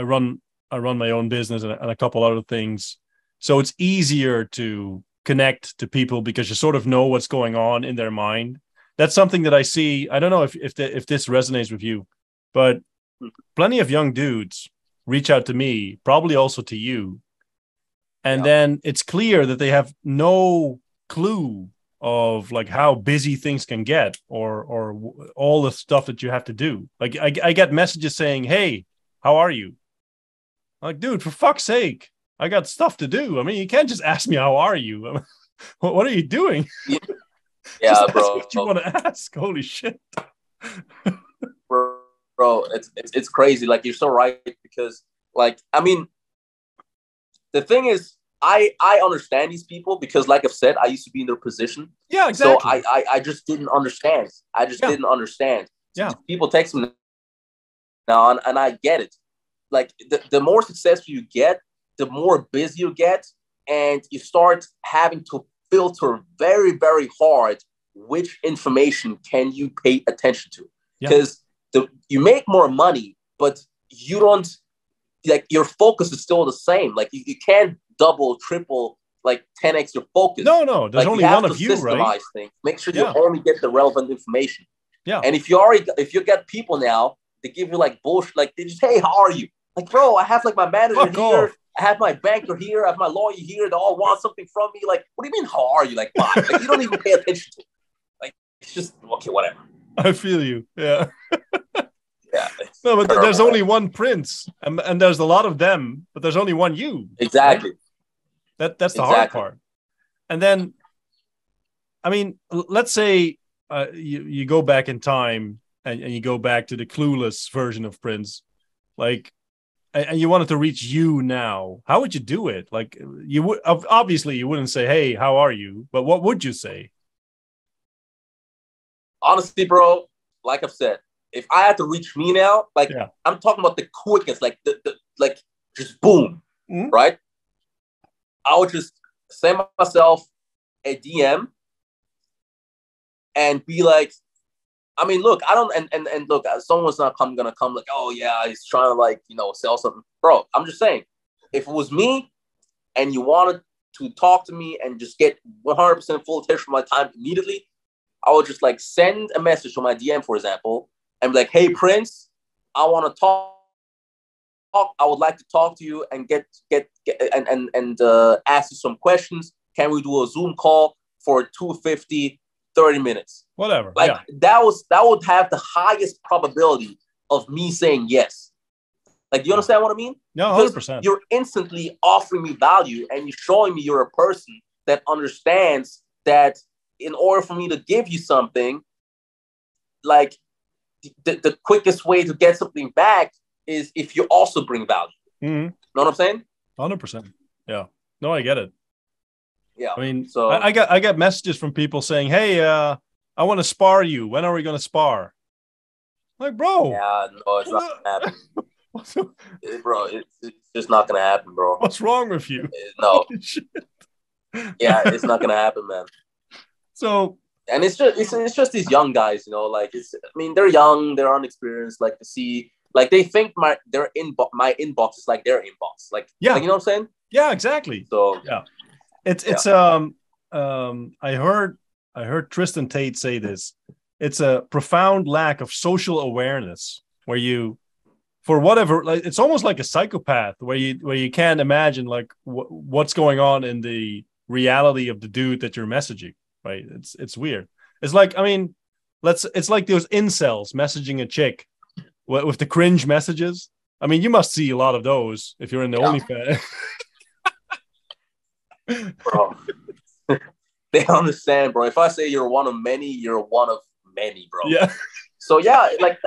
run my own business and a couple other things, so it's easier to connect to people because you sort of know what's going on in their mind. That's something that I see. I don't know if this resonates with you, but plenty of young dudes reach out to me, probably also to you, and then it's clear that they have no clue of like how busy things can get or all the stuff that you have to do. Like I get messages saying, hey, how are you? I'm like, dude, for fuck's sake, I got stuff to do. I mean, you can't just ask me how are you. What are you doing? Yeah, just bro. Ask what you want to ask. Holy shit. Bro, it's crazy. Like, you're so right, because like, I mean, the thing is, I understand these people because, like I've said, I used to be in their position. Yeah, exactly. So I just didn't understand. Didn't understand. Yeah. People text me now, and I get it. Like, the more successful you get, the more busy you get, and you start having to filter very, very hard which information can you pay attention to. Because you make more money, but you don't, like, your focus is still the same. Like, you can't double, triple, like 10x your focus. No, there's like, only one of you, right? Things. Make sure you only get the relevant information. Yeah. And if you get people now, they give you like bullshit. Like, they just, hey, how are you? Like, bro, I have like my manager here. I have my banker here. I have my lawyer here. They all want something from me. Like, what do you mean, how are you? Like, why? Like, you don't even pay attention to it. Like, it's just, okay, whatever. I feel you. Yeah. Yeah. No, but there's only one Prince, and there's a lot of them, but there's only one you. Exactly. Right? That's the hard part. And then, I mean, let's say you go back in time and you go back to the clueless version of Prince, like, and you wanted to reach you now, how would you do it? Like, you would obviously, you wouldn't say, "Hey, how are you?" But what would you say? Honestly, bro, like I've said, if I had to reach me now, like I'm talking about the quickest, like like just boom, right? I would just send myself a DM and be like, I mean, look, I don't, and look, someone's not gonna come like, oh yeah, he's trying to like, you know, sell something. Bro, I'm just saying, if it was me and you wanted to talk to me and just get 100% full attention from my time immediately, I would just like send a message to my DM, for example, and be like, hey, Prince, I want to talk. I would like to talk to you and get and ask you some questions. Can we do a Zoom call for 250, 30 minutes? Whatever. Like that would have the highest probability of me saying yes. Like, do you understand what I mean? No, 100%. You're instantly offering me value and you're showing me you're a person that understands that in order for me to give you something, like the quickest way to get something back is if you also bring value. Mm-hmm. Know what I'm saying? 100%. Yeah. No, I get it. Yeah. I mean, so I got messages from people saying, "Hey, I want to spar you. When are we going to spar?" I'm like, bro. Yeah, no, it's not gonna happen. Bro, it's just not gonna happen, bro. What's wrong with you? No. Yeah, it's not gonna happen, man. So, and it's just these young guys, you know, like they're young, they're unexperienced, like to see, like they think my inbox is like their inbox, like you know what I'm saying? Yeah, exactly. So yeah. I heard Tristan Tate say this. It's a profound lack of social awareness where you, for whatever, like, it's almost like a psychopath where you can't imagine like what's going on in the reality of the dude that you're messaging, right? It's weird. It's like, I mean, it's like those incels messaging a chick with the cringe messages. I mean, you must see a lot of those if you're in the OnlyFans. Bro, they understand, bro. If I say you're one of many, you're one of many, bro. Yeah. So yeah, like,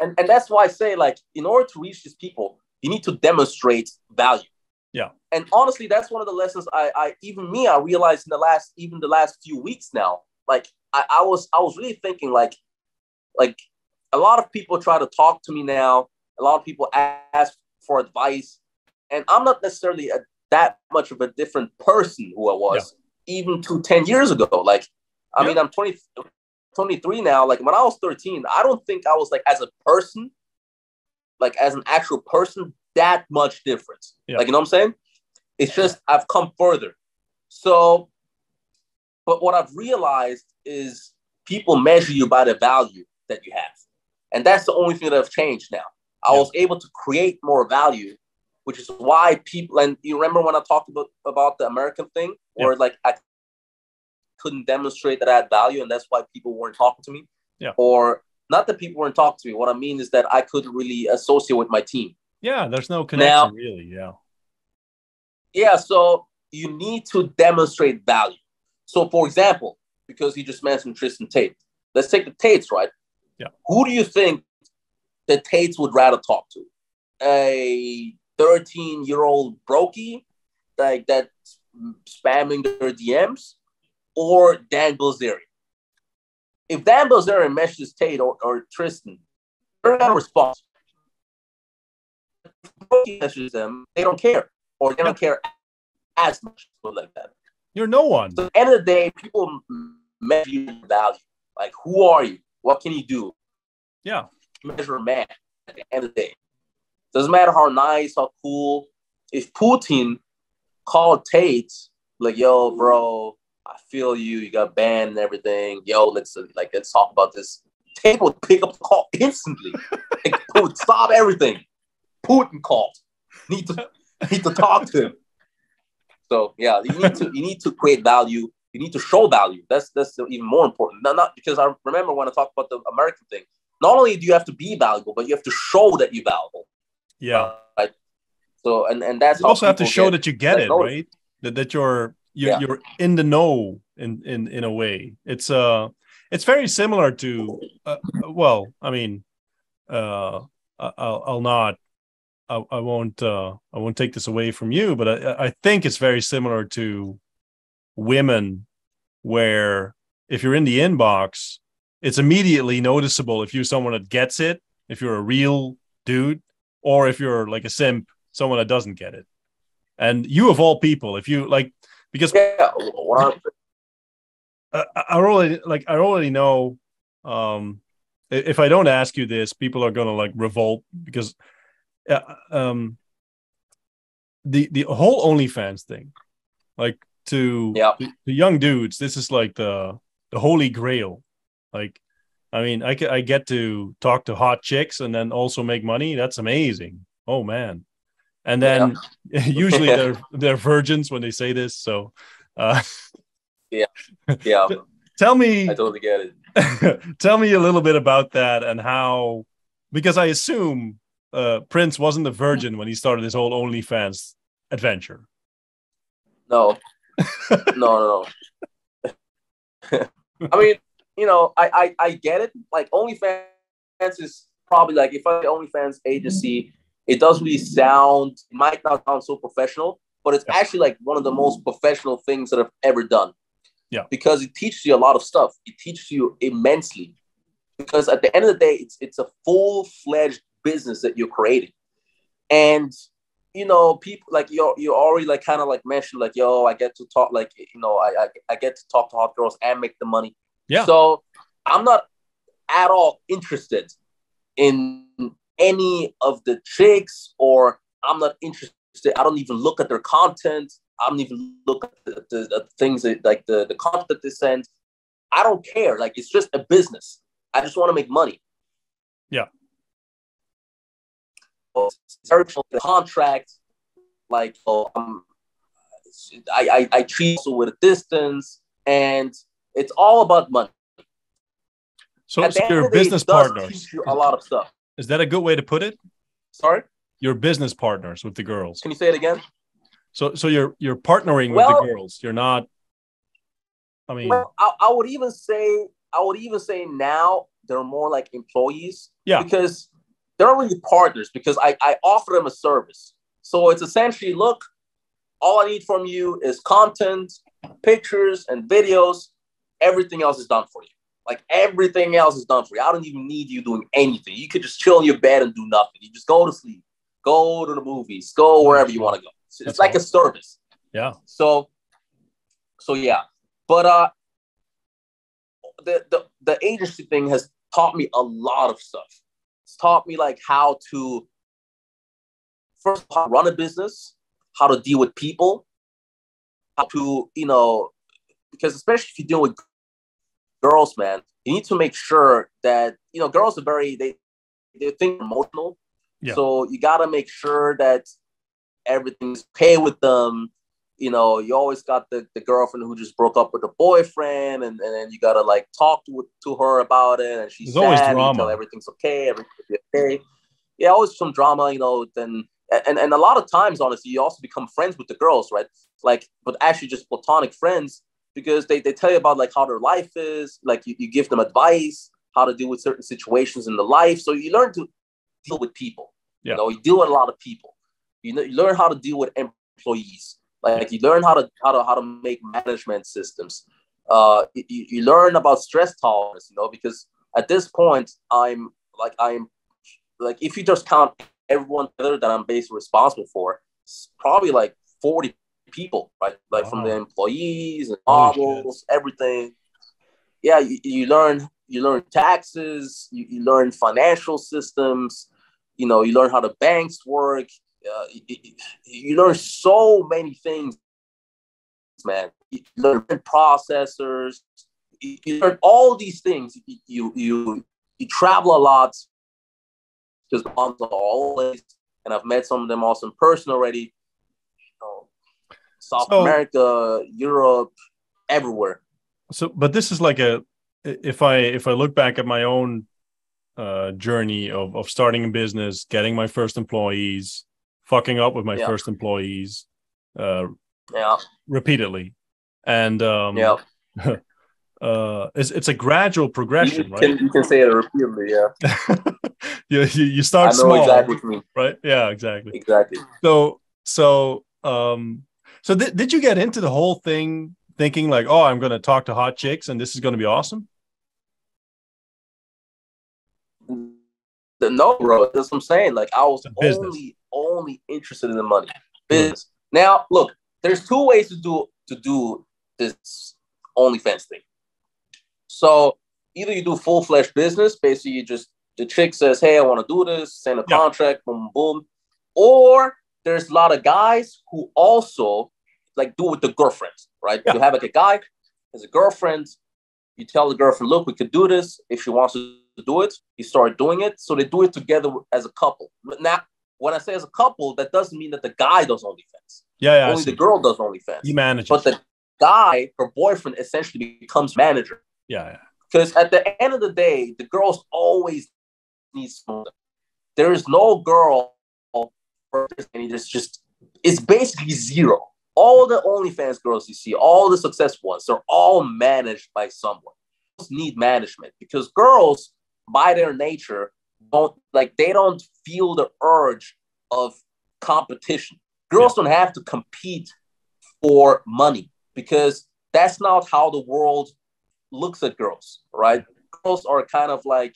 and that's why I say, like, in order to reach these people, you need to demonstrate value. Yeah. And honestly, that's one of the lessons I realized in the last few weeks now. Like, I was really thinking, like a lot of people try to talk to me now. A lot of people ask for advice, and I'm not necessarily that much of a different person who I was even to 10 years ago. Like, I mean, I'm 23 now. Like, when I was 13, I don't think I was like, as a person, like as an actual person, that much different. Yeah. Like, you know what I'm saying? It's just, I've come further. So, but what I've realized is people measure you by the value that you have. And that's the only thing that I've changed now. I was able to create more value, which is why people, and you remember when I talked about the American thing, or like I couldn't demonstrate that I had value, and that's why people weren't talking to me. Yeah. Or not that people weren't talking to me. What I mean is that I couldn't really associate with my team. Yeah, there's no connection now, really. Yeah. Yeah, so you need to demonstrate value. So, for example, because you just mentioned Tristan Tate, let's take the Tates, right? Yeah. Who do you think the Tates would rather talk to? A 13-year-old brokey, like that spamming their DMs, or Dan Bilzerian? If Dan Bilzerian meshes Tate or Tristan, they're not responsible. If brokey meshes them, they don't care, or they don't care as much like that. You're no one. So at the end of the day, people measure value. Like, who are you? What can you do? Yeah. Measure man at the end of the day. Doesn't matter how nice, how cool. If Putin called Tate, like, yo, bro, I feel you. You got banned and everything. Yo, let's talk about this. Tate would pick up the call instantly. Like, would stop everything. Putin called. Need to talk to him. So yeah, you need to create value. You need to show value. That's even more important. Not because I remember when I talked about the American thing. Not only do you have to be valuable, but you have to show that you're valuable. Yeah. Right. So and that's you also have to show that you get it, right? That you're in the know in a way. It's very similar to I'll not I won't take this away from you, but I think it's very similar to women, where if you're in the inbox, it's immediately noticeable if you're someone that gets it, if you're a real dude, or if you're like a simp, someone that doesn't get it. And you of all people, if you like, because I already know, if I don't ask you this, people are going to like revolt, because the whole OnlyFans thing, like to young dudes, this is like the holy grail. Like, I mean, I get to talk to hot chicks and then also make money. That's amazing. Oh man. And then usually they're virgins when they say this. So yeah. Tell me, I totally get it. Tell me a little bit about that and how, because I assume Prince wasn't a virgin when he started his whole OnlyFans adventure. No. I mean, you know, I get it. Like, OnlyFans is probably like, if I OnlyFans agency, it doesn't really sound, it might not sound so professional, but it's actually like one of the most professional things that I've ever done. Yeah, because it teaches you a lot of stuff. It teaches you immensely, because at the end of the day, it's a full-fledged business that you're creating. And, you know, people like you already like kind of like mentioned, like, yo, I get to talk, like, you know, I get to talk to hot girls and make the money. Yeah. So I'm not at all interested in any of the chicks, or I'm not interested. I don't even look at their content. I don't even look at the things that, like, the content that they send. I don't care. Like, it's just a business. I just want to make money. Yeah. The contract, like, I treat also with a distance, and it's all about money. So your business partners teach you a lot of stuff. Is that a good way to put it? Sorry? Your business partners with the girls. Can you say it again? So you're partnering with the girls. You're not. I mean, well, I would even say now they're more like employees. Yeah. Because they're not really partners, because I offer them a service. So it's essentially, look, all I need from you is content, pictures, and videos. Everything else is done for you. Like, everything else is done for you. I don't even need you doing anything. You could just chill in your bed and do nothing. You just go to sleep, go to the movies, go wherever you want to go. It's like a service. Yeah. So yeah. But the agency thing has taught me a lot of stuff. It's taught me, like, how to first run a business, how to deal with people, how to, you know, because especially if you deal with girls, man, you need to make sure that, you know, girls are they think emotional. Yeah. So you got to make sure that everything's okay with them. You know, you always got the girlfriend who just broke up with her boyfriend, and then you gotta like talk to her about it, and she's always drama. Tell everything's okay, everything's okay. Yeah, always some drama, you know. Then and a lot of times, honestly, you also become friends with the girls, right? Like, but actually just platonic friends, because they tell you about like how their life is, like you give them advice how to deal with certain situations in the life. So you learn to deal with people. Yeah. You know, you deal with a lot of people. You learn how to deal with employees. Like, you learn how to make management systems. You learn about stress tolerance, you know, because at this point I'm like if you just count everyone that I'm basically responsible for, it's probably like 40 people, right? Like, wow. From the employees and models, everything. Yeah, you learn taxes, you learn financial systems, you know, you learn how the banks work. You learn so many things, man. You learn processors. You learn all these things. You travel a lot, because moms are always, and I've met some of them also in person already. You know, South America, Europe, everywhere. So, but this is like if I look back at my own journey of starting a business, getting my first employees. Fucking up with my first employees repeatedly. And it's a gradual progression, right? You can say it repeatedly, yeah. You start small. I know exactly what you mean. Right? Yeah, exactly. Exactly. So did you get into the whole thing thinking like, oh, I'm going to talk to hot chicks and this is going to be awesome? No, bro. That's what I'm saying. Like, I was only interested in the money. Business. Mm. Now, look, there's two ways to do this OnlyFans thing. So either you do full-fledged business, basically you just, the chick says, hey, I want to do this, send a contract, boom, boom. Or there's a lot of guys who also like do with the girlfriends, right? Yeah. You have like a guy, has a girlfriend, you tell the girlfriend, look, we could do this. If she wants to do it, you start doing it. So they do it together as a couple. But now, when I say as a couple, that doesn't mean that the guy does OnlyFans. Yeah, only the girl does OnlyFans. He manages. But the guy, her boyfriend, essentially becomes manager. Yeah. Because at the end of the day, the girls always need someone. There is no girl, there's just, it's basically zero. All the OnlyFans girls you see, all the successful ones, they're all managed by someone. Girls need management because girls, by their nature, don't feel the urge of competition. Girls don't have to compete for money because that's not how the world looks at girls, right? Girls are kind of like,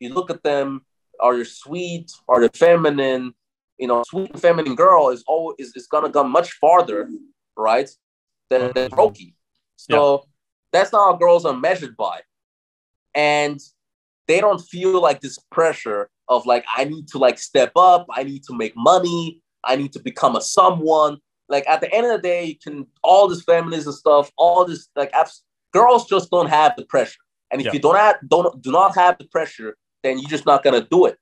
you look at them, are they sweet, are they feminine? You know, sweet feminine girl is always is gonna go much farther, right, than brokey. So that's not how girls are measured by. And they don't feel like this pressure of like, I need to like step up, I need to make money, I need to become a someone. Like at the end of the day, you can all this feminism stuff, all this like girls just don't have the pressure. And if you do not have the pressure, then you're just not gonna do it.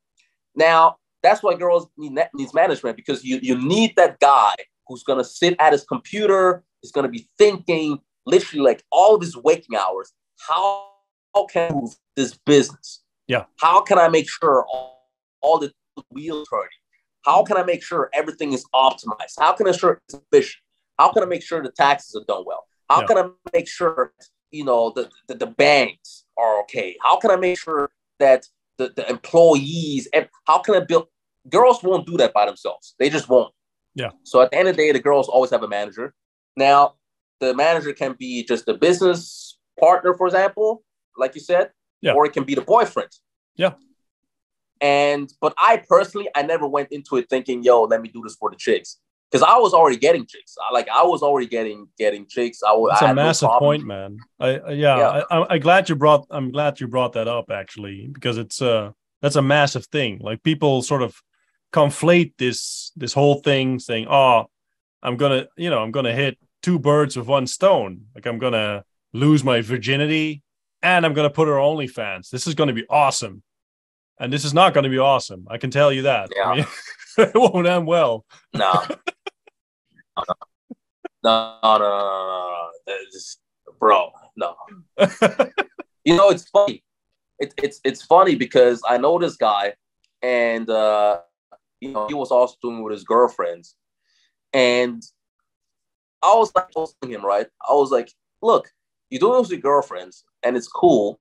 Now that's why girls needs management, because you need that guy who's gonna sit at his computer, is gonna be thinking literally like all of his waking hours, how can I move this business? Yeah. How can I make sure all the wheels turning? How can I make sure everything is optimized? How can I ensure it's efficient? How can I make sure the taxes are done well? How can I make sure the banks are okay? How can I make sure that the employees, how can I build? Girls won't do that by themselves. They just won't. Yeah. So at the end of the day, the girls always have a manager. Now, the manager can be just a business partner, for example, like you said, or it can be the boyfriend. Yeah. But I personally, I never went into it thinking, yo, let me do this for the chicks. Because I was already getting chicks. I was already getting chicks. That's a massive point, man. I'm glad you brought that up, actually, because that's a massive thing. Like people sort of conflate this whole thing, saying, "Oh, I'm gonna hit two birds with one stone. Like I'm gonna lose my virginity and I'm gonna put her on OnlyFans. This is gonna be awesome." And this is not gonna be awesome. I can tell you that. Yeah. I mean, it won't end well. No. No. Bro, no. You know, it's funny. It's funny because I know this guy, and he was also doing it with his girlfriends, and I was like posting him, right? I was like, look, you're doing it with your girlfriends, and it's cool,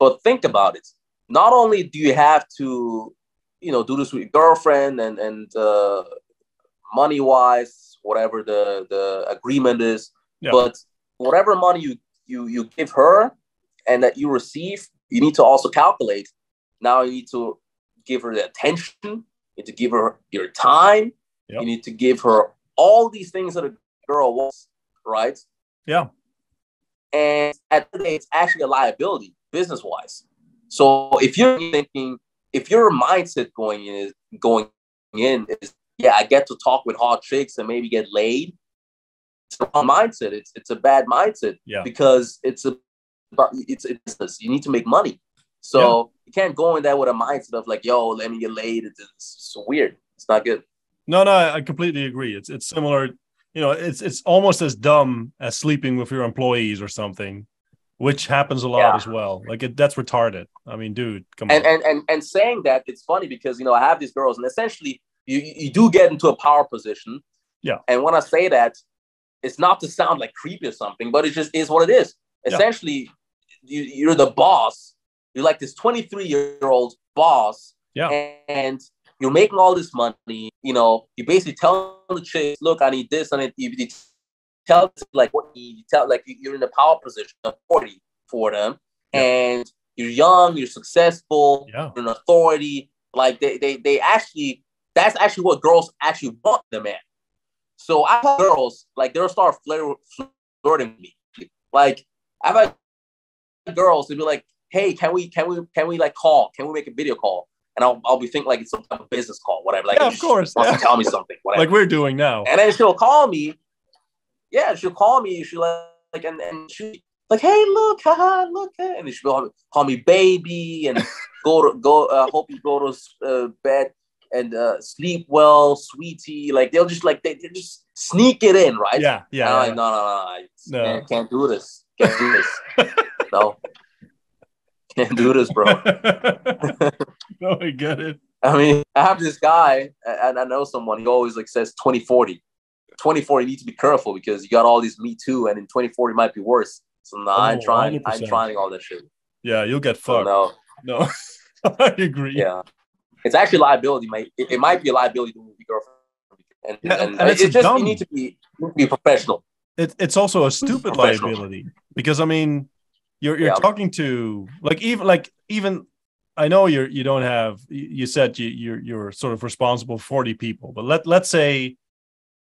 but think about it. Not only do you have to, do this with your girlfriend and money wise. Whatever the agreement is, but whatever money you give her and that you receive, you need to also calculate. Now you need to give her the attention, you need to give her your time, you need to give her all these things that a girl wants, right? Yeah. And at the day, it's actually a liability business wise. So if your mindset going in is I get to talk with hot chicks and maybe get laid. It's a wrong mindset. It's a bad mindset because it's a business. You need to make money. So you can't go in there with a mindset of like, yo, let me get laid. It's weird. It's not good. No, I completely agree. It's similar. It's almost as dumb as sleeping with your employees or something, which happens a lot as well. Like that's retarded. I mean, dude, come on. And saying that, it's funny because, I have these girls and essentially, You do get into a power position. Yeah. And when I say that, it's not to sound like creepy or something, but it just is what it is. Essentially, you're the boss. You're like this 23-year-old boss Yeah. And you're making all this money. You know, you basically tell the chicks, look, I need this. And you tell like what you tell, like you're in the power position of 40 for them. Yeah. And you're young, you're successful, yeah. you're an authority. Like they actually, that's actually what girls actually want them at. So I have girls, like they'll start flirting with me. Like I've had girls to be like, hey, can we like call? Can we make a video call? And I'll be thinking like it's some type of business call, whatever. Like, yeah, of course. Yeah. Tell me something, whatever. Like we're doing now. And then she'll call me. Yeah, she'll call me. She like and she like, hey, look, haha, look, and she'll call me baby and hope you go to bed and sleep well, sweetie. Like they'll just like they just sneak it in, right? Yeah, yeah. And I'm like, no. Man, can't do this. No. Can't do this, bro. No, I get it. I mean, I have this guy, and I know someone, he always like says 2040. 2040, you need to be careful because you got all these Me Too, and in 2040 might be worse. So no, I'm trying all that shit. Yeah, you'll get fucked. So, no. I agree. Yeah. It's actually liability, mate. It might be a liability to your girlfriend. And it's just dumb. You need to be professional. It's also a stupid liability because, I mean, You're talking to even I know you said you're sort of responsible for 40 people, but let's say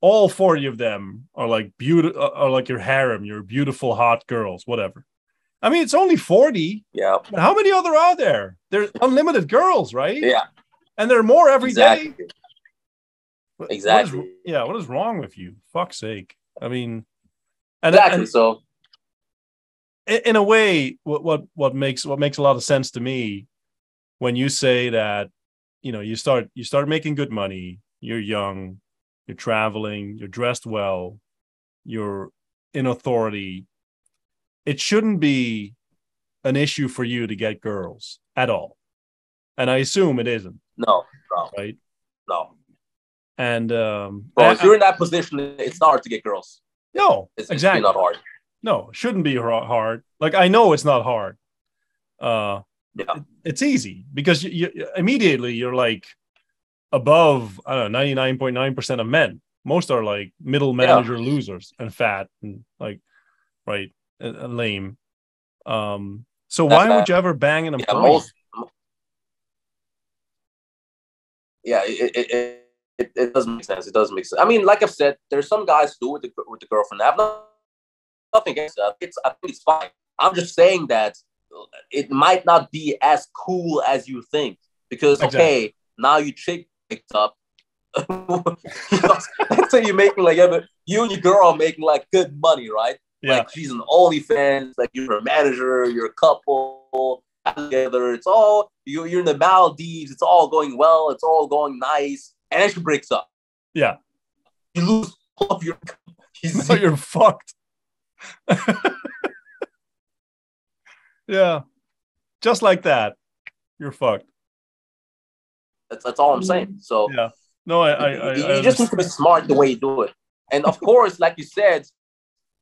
all 40 of them are like beautiful, are like your harem, your beautiful hot girls, whatever. I mean, it's only 40. Yeah. But how many other are there? There's unlimited girls, right? Yeah. And there are more every day. Exactly. What is wrong with you? Fuck's sake. I mean, so. In a way, what makes a lot of sense to me when you say that, you know, you start making good money, you're young, you're traveling, you're dressed well, you're in authority. It shouldn't be an issue for you to get girls at all. And I assume it isn't. No. Right? No. And if you're in that position, it's not hard to get girls. No, exactly. It's not hard. No, it shouldn't be hard. Like, I know it's not hard. It's easy because you immediately you're like above, I don't know, 99.9% of men. Most are like middle manager losers and fat and like, right, and lame. So that's why would you ever bang an employee? It doesn't make sense. It doesn't make sense. I mean, like I've said, there's some guys who do with the girlfriend. I've not. Nothing against that. I think it's fine. I'm just saying that it might not be as cool as you think because, okay, now you chick picked up. Let's say you're making like, you and your girl are making like good money, right? Yeah. Like she's an OnlyFans, like you're a manager, you're a couple together. It's all, you're in the Maldives. It's all going well. It's all going nice. And then she breaks up. Yeah. You lose all of your... So you're fucked. Yeah, just like that, you're fucked. That's all I'm saying. So yeah, no, I just need to be smart the way you do it. And of course, like you said,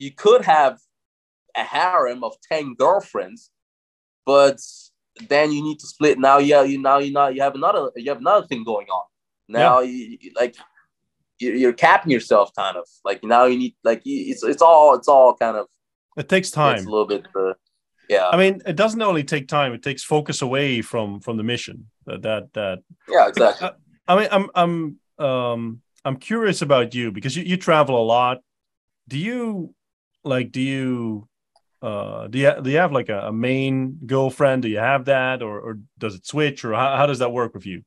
you could have a harem of 10 girlfriends, but then you need to split. Now, you have another thing going on. Now, you're capping yourself, kind of like now you need like it's all kind of. It takes time. It's a little bit, yeah. I mean, it doesn't only take time; it takes focus away from the mission. That. Yeah, exactly. I mean, I'm curious about you because you travel a lot. Do you have like a main girlfriend? Do you have that, or does it switch, or how does that work with you?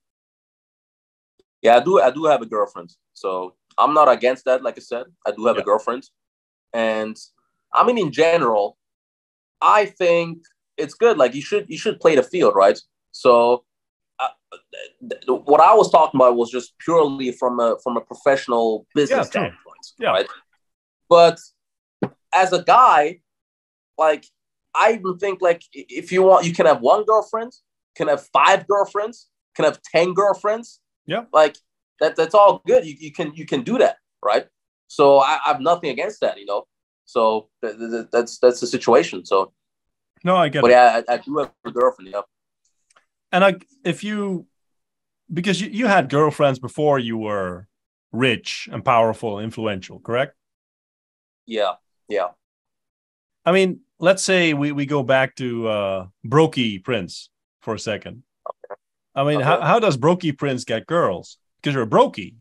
Yeah, I do have a girlfriend. So I'm not against that. Like I said, I do have a girlfriend. And I mean, in general, I think it's good. Like you should play the field, right? So what I was talking about was just purely from a professional business standpoint, right? But as a guy, like I even think like if you want, you can have one girlfriend, can have 5 girlfriends, can have 10 girlfriends. Yeah, like that's all good. You can do that, right? So I have nothing against that, you know. So that's the situation. So no, I get it. But yeah, I do have a girlfriend. Yeah, and if you because you had girlfriends before you were rich and powerful, influential, correct? Yeah. I mean, let's say we go back to Brokey Prince for a second. Okay. I mean, okay. How does Brokey Prince get girls? Because you're a Brokey.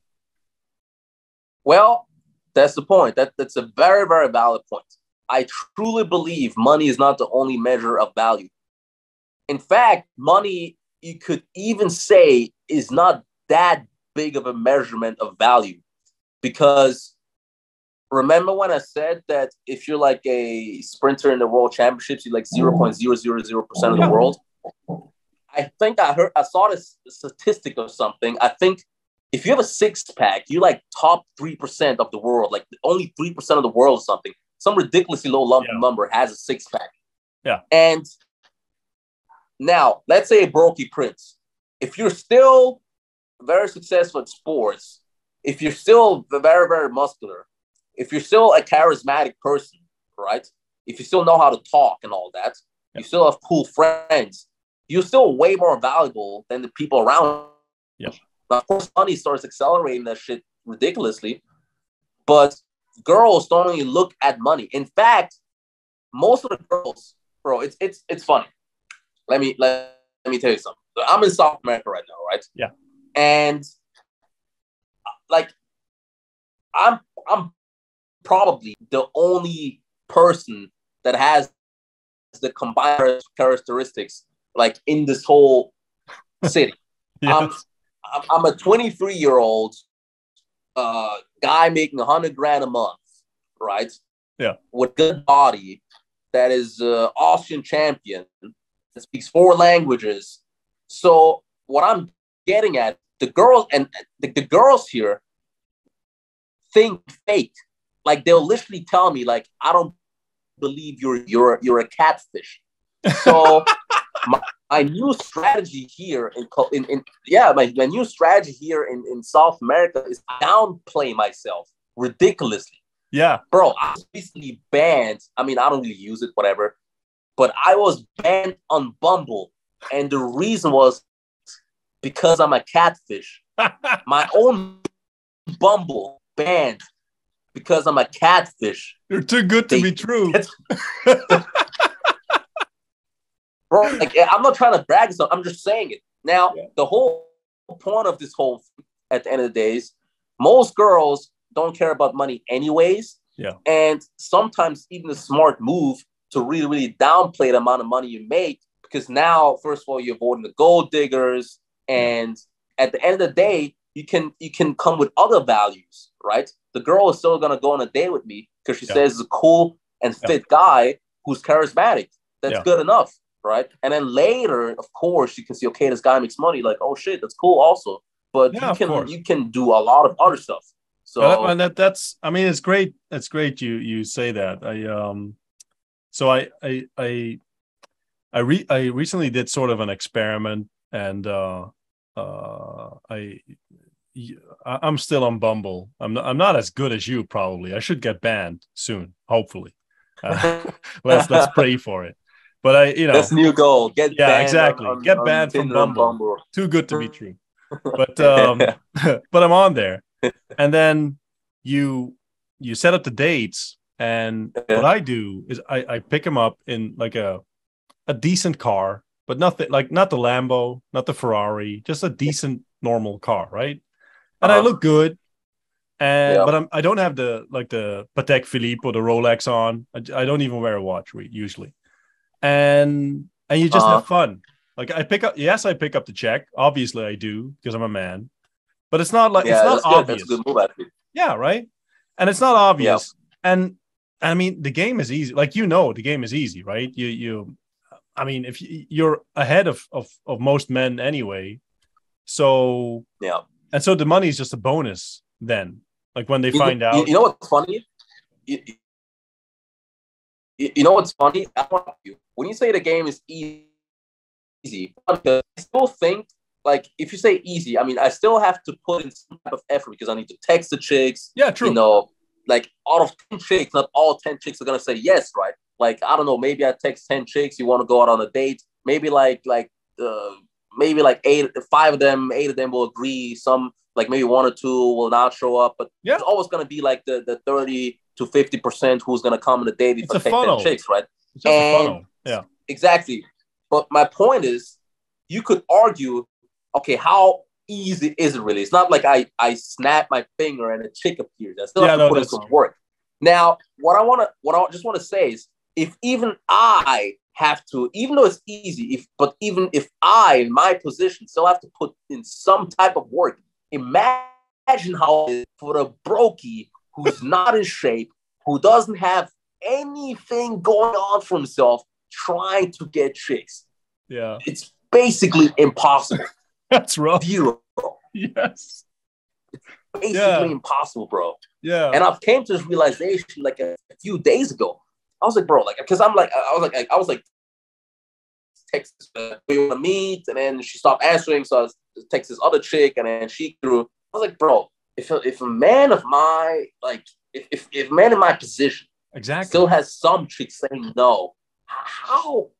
Well, that's the point. That's a very, very valid point. I truly believe money is not the only measure of value. In fact, money, you could even say, is not that big of a measurement of value. Because remember when I said that if you're like a sprinter in the world championships, you're like 0.000% of the world? I think I saw this statistic or something. I think if you have a six-pack, you're like top 3% of the world, like only 3% of the world or something. Some ridiculously low number has a six-pack. Yeah. And now, let's say a Brokey Prince. If you're still very successful at sports, if you're still very, very muscular, if you're still a charismatic person, right? If you still know how to talk and all that, you still have cool friends, you're still way more valuable than the people around you. Yeah. Of course, money starts accelerating that shit ridiculously, but girls don't only look at money. In fact, most of the girls, bro, it's funny. Let me tell you something. I'm in South America right now, right? Yeah. And like, I'm probably the only person that has the combined characteristics like in this whole city. Yeah. I'm a 23-year-old guy making $100,000 a month, right? Yeah. With a good body, that is Austrian champion, that speaks 4 languages. So what I'm getting at, the girls and the girls here think fake. Like they'll literally tell me, like, I don't believe you're a catfish. So my new strategy here my new strategy here in South America is downplay myself ridiculously. Yeah. Bro, I was recently banned. I mean, I don't really use it, whatever. But I was banned on Bumble. And the reason was because I'm a catfish. My own Bumble banned because I'm a catfish. You're too good to be true. Bro, like, I'm not trying to brag or something. I'm just saying it. Now, the whole point of this whole thing at the end of the day is most girls don't care about money anyways. Yeah. And sometimes even a smart move to really, really downplay the amount of money you make, because now, first of all, you're avoiding the gold diggers. And at the end of the day, you can come with other values, right? The girl is still going to go on a date with me because she says a cool and fit guy who's charismatic. That's good enough, right? And then later, of course, you can see, okay, this guy makes money. Like, oh, shit, that's cool also. But you can do a lot of other stuff. So that's I mean, it's great. It's great you say that. I recently did sort of an experiment, and I'm still on Bumble. I'm not as good as you probably. I should get banned soon, hopefully. Let's pray for it. But that's the new goal. Get banned from Bumble. Too good to be true. But but I'm on there, and then you set up the dates, and what I do is I pick him up in like a decent car, but nothing like, not the Lambo, not the Ferrari, just a decent normal car, right? And I look good, and but I don't have the Patek Philippe or the Rolex on. I don't even wear a watch usually, and you just have fun. Like I pick up the check. Obviously, I do because I'm a man, but it's not like it's not obvious. That's a good move, actually. Yeah, right. And it's not obvious. Yeah. And I mean, the game is easy. Like the game is easy, right? I mean, if you're ahead of most men anyway, so and so the money is just a bonus. Then, like when they find out, you know what's funny? You know what's funny? When you say the game is easy, I still think, like, if you say easy, I mean, I still have to put in some type of effort because I need to text the chicks. Yeah, true. You know, like out of 10 chicks, not all 10 chicks are gonna say yes, right? Like, I don't know, maybe I text 10 chicks. You want to go out on a date? Maybe like maybe like five of them will agree. Some, like maybe one or two, will not show up. But yeah, it's always going to be like the 30 to 50% who's going to come in the day to take them chicks, right? It's just a funnel. Yeah, exactly. But my point is, you could argue, okay, how easy is it really? It's not like I snap my finger and a chick appears. I still have to put in some work. Now, what I just want to say is, if even I have to, even though it's easy, even if I, in my position, still have to put in some type of work, imagine how it is for a brokey who's not in shape, who doesn't have anything going on for himself, trying to get chicks. Yeah, it's basically impossible. That's rough. Zero. Yes. It's basically impossible, bro. Yeah. And I've came to this realization like a few days ago. I was like, bro, like, because I was like, Texas, we want to meet, and then she stopped answering, so I text this other chick, and then she threw. I was like, bro, if a man in my position exactly still has some chick saying no, how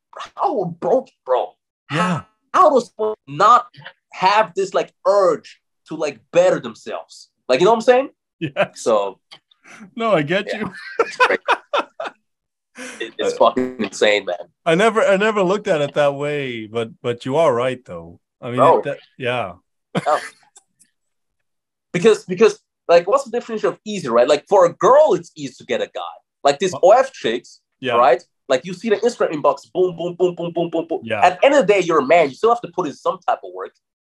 broke, bro? Yeah. How does people not have this like urge to like better themselves? Like, you know what I'm saying? Yeah. So. No, I get you. It's fucking insane, man. I never looked at it that way, but you are right, though. I mean, yeah. Because like, what's the definition of easy, right? Like, for a girl, it's easy to get a guy. Like these OF chicks, right? Like, you see the Instagram inbox, boom, boom, boom, boom, boom, boom, boom. Yeah. At the end of the day, you're a man. You still have to put in some type of work.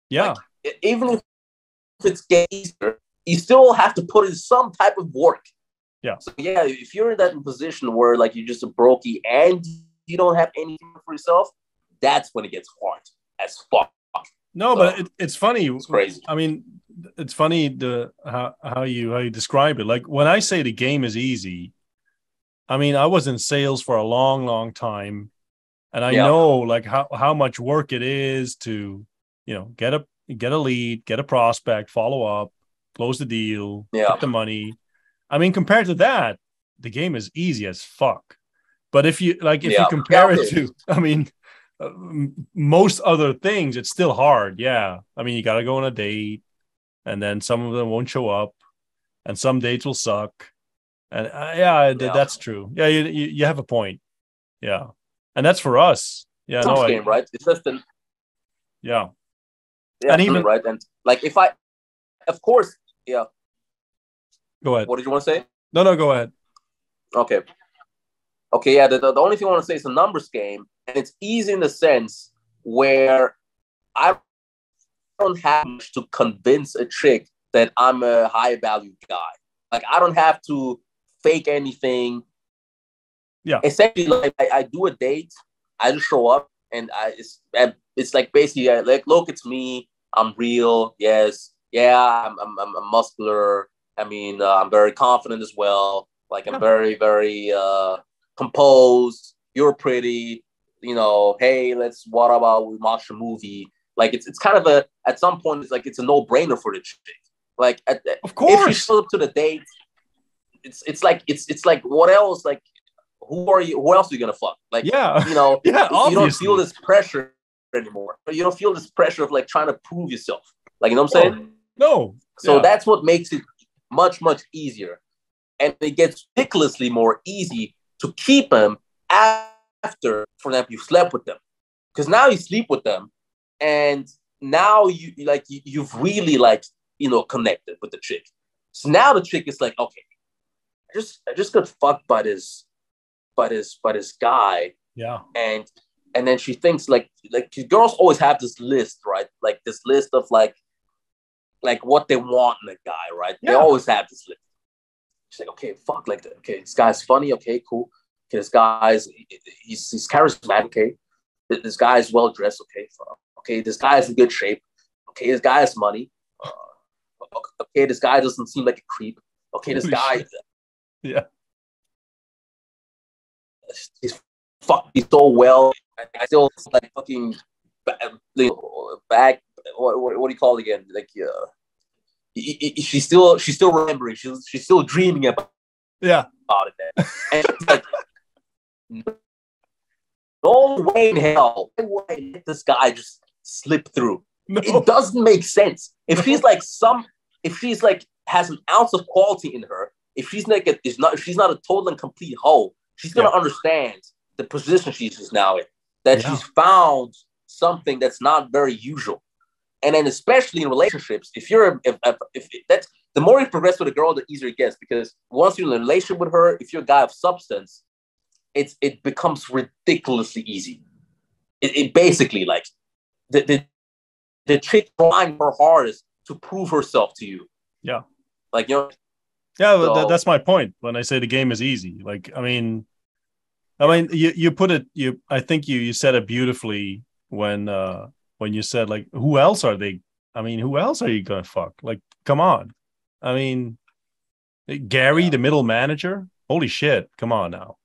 Yeah. Like, even if it's getting easier, you still have to put in some type of work. Yeah. So yeah, if you're in that position where like you're just a brokey and you don't have anything for yourself, that's when it gets hard as fuck. No, so, but it's funny. It's crazy. I mean, it's funny how you describe it. Like, when I say the game is easy, I mean, I was in sales for a long, long time, and I know like how much work it is to, you know, get a lead, get a prospect, follow up, close the deal, get the money. I mean, compared to that, the game is easy as fuck. But if you compare it to, I mean, most other things, it's still hard. Yeah. I mean, you got to go on a date, and then some of them won't show up, and some dates will suck. And that's true. Yeah. You have a point. Yeah. And that's for us. Yeah. It's no game, right? It's just an... Yeah. Yeah. And even right. And like, if I, of course. Yeah. Go ahead. What did you want to say? No, go ahead. Okay, yeah, the only thing I want to say is a numbers game, and it's easy in the sense where I don't have to convince a chick that I'm a high-value guy. Like, I don't have to fake anything. Yeah. Essentially, like, I do a date, I just show up, and it's like basically, like, look, it's me, I'm real, yes, yeah, I'm muscular, I mean, I'm very confident as well. Like, I'm very, very composed. You're pretty. You know, hey, what about we watch a movie? Like, it's kind of at some point, it's like, it's a no-brainer for the chick. Like, of course. If you show up to the date, it's like, what else? Like, who are you? Who else are you going to fuck? Like, you know, you don't feel this pressure anymore. You don't feel this pressure of, like, trying to prove yourself. Like, you know what I'm saying? No. So that's what makes it much, much easier. And it gets ridiculously more easy to keep them after, for example, you slept with them. Because now you sleep with them, and now you've really, like, you know, connected with the chick. So now the chick is like, okay, I just got fucked by this guy. Yeah. And then she thinks like girls always have this list, right? Like this list of like what they want in a guy, right? Yeah. They always have this list. She's like, okay, fuck, like, okay, this guy's funny, okay, cool. Okay, this guy's, he's charismatic, okay. This guy's well-dressed, okay. Okay, this guy's in good shape. Okay, this guy has money. Okay, this guy doesn't seem like a creep. Okay, this guy. Shit. Yeah. He's so well. I still, like, fucking back. What do you call it again? Like, she's still remembering. She's still dreaming about it. And she's like, no way in hell, why would I let this guy just slip through. No. It doesn't make sense. If she's like has an ounce of quality in her, if she's not a total and complete hoe, she's gonna understand the position she's now in. That she's found something that's not very usual. And then especially in relationships, if the more you progress with a girl, the easier it gets, because once you're in a relationship with her, if you're a guy of substance, it becomes ridiculously easy. It basically, like, the chick trying her hardest to prove herself to you. Yeah. Like, you know. Yeah, so, that's my point when I say the game is easy. Like, I mean, you put it. I think you said it beautifully when you said, like, who else are they? I mean, who else are you gonna fuck? Like, come on. I mean, Gary, the middle manager. Holy shit! Come on now.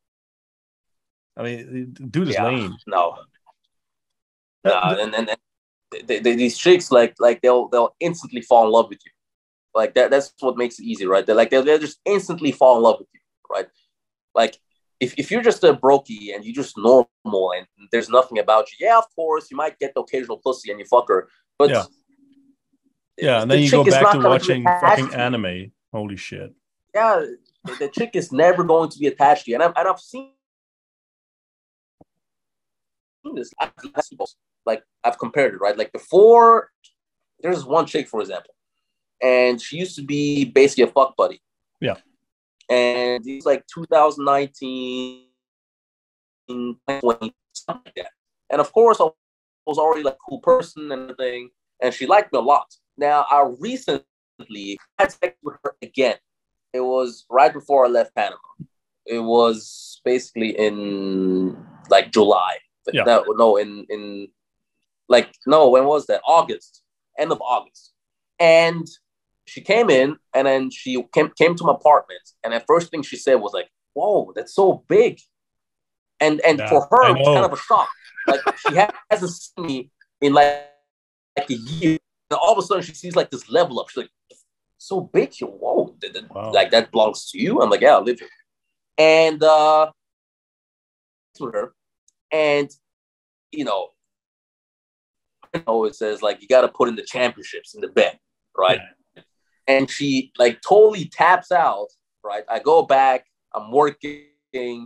I mean, dude is lame. No, and these chicks, like they'll instantly fall in love with you. Like that. That's what makes it easy, right? They'll just instantly fall in love with you, right? Like. If you're just a brokey and you're just normal and there's nothing about you, yeah, of course, you might get the occasional pussy and you fuck her. But and then you go back to watching fucking anime. Holy shit. Yeah, the chick is never going to be attached to you. And I've seen this. Like, I've compared it, right? Like, before, there's one chick, for example, and she used to be basically a fuck buddy. Yeah. And it's like 2019, 2020, something like that. And of course, I was already like a cool person and everything, and she liked me a lot. Now, I recently had sex with her again. It was right before I left Panama. It was basically in like July. Yeah. When was that? August, end of August. And she came in, and then she came to my apartment. And the first thing she said was like, "Whoa, that's so big," and for her it was kind of a shock. Like, she hasn't seen me in like a year, and all of a sudden she sees like this level up. She's like, "So big, whoa, wow. Like that belongs to you." I'm like, "Yeah, I live here," and with her, and it says like you got to put in the championships in the bet, right? Yeah. And she like totally taps out, right? I go back, I'm working, and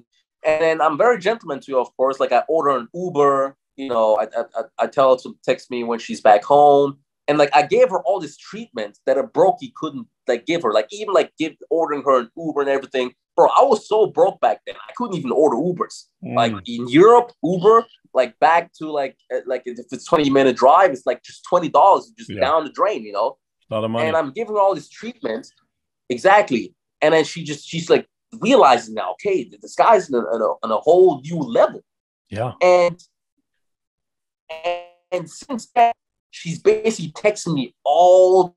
then I'm very gentleman to you, of course. Like, I order an Uber, I tell her to text me when she's back home. And like, I gave her all this treatment that a brokey couldn't like give her, like even like ordering her an Uber and everything. Bro, I was so broke back then. I couldn't even order Ubers. Like in Europe, Uber, like back to like if it's 20-minute drive, it's like just $20, just down the drain, Money. And I'm giving her all this treatment, exactly. And then she's like realizing now, okay, the sky's on a whole new level. Yeah. And since then, she's basically texting me all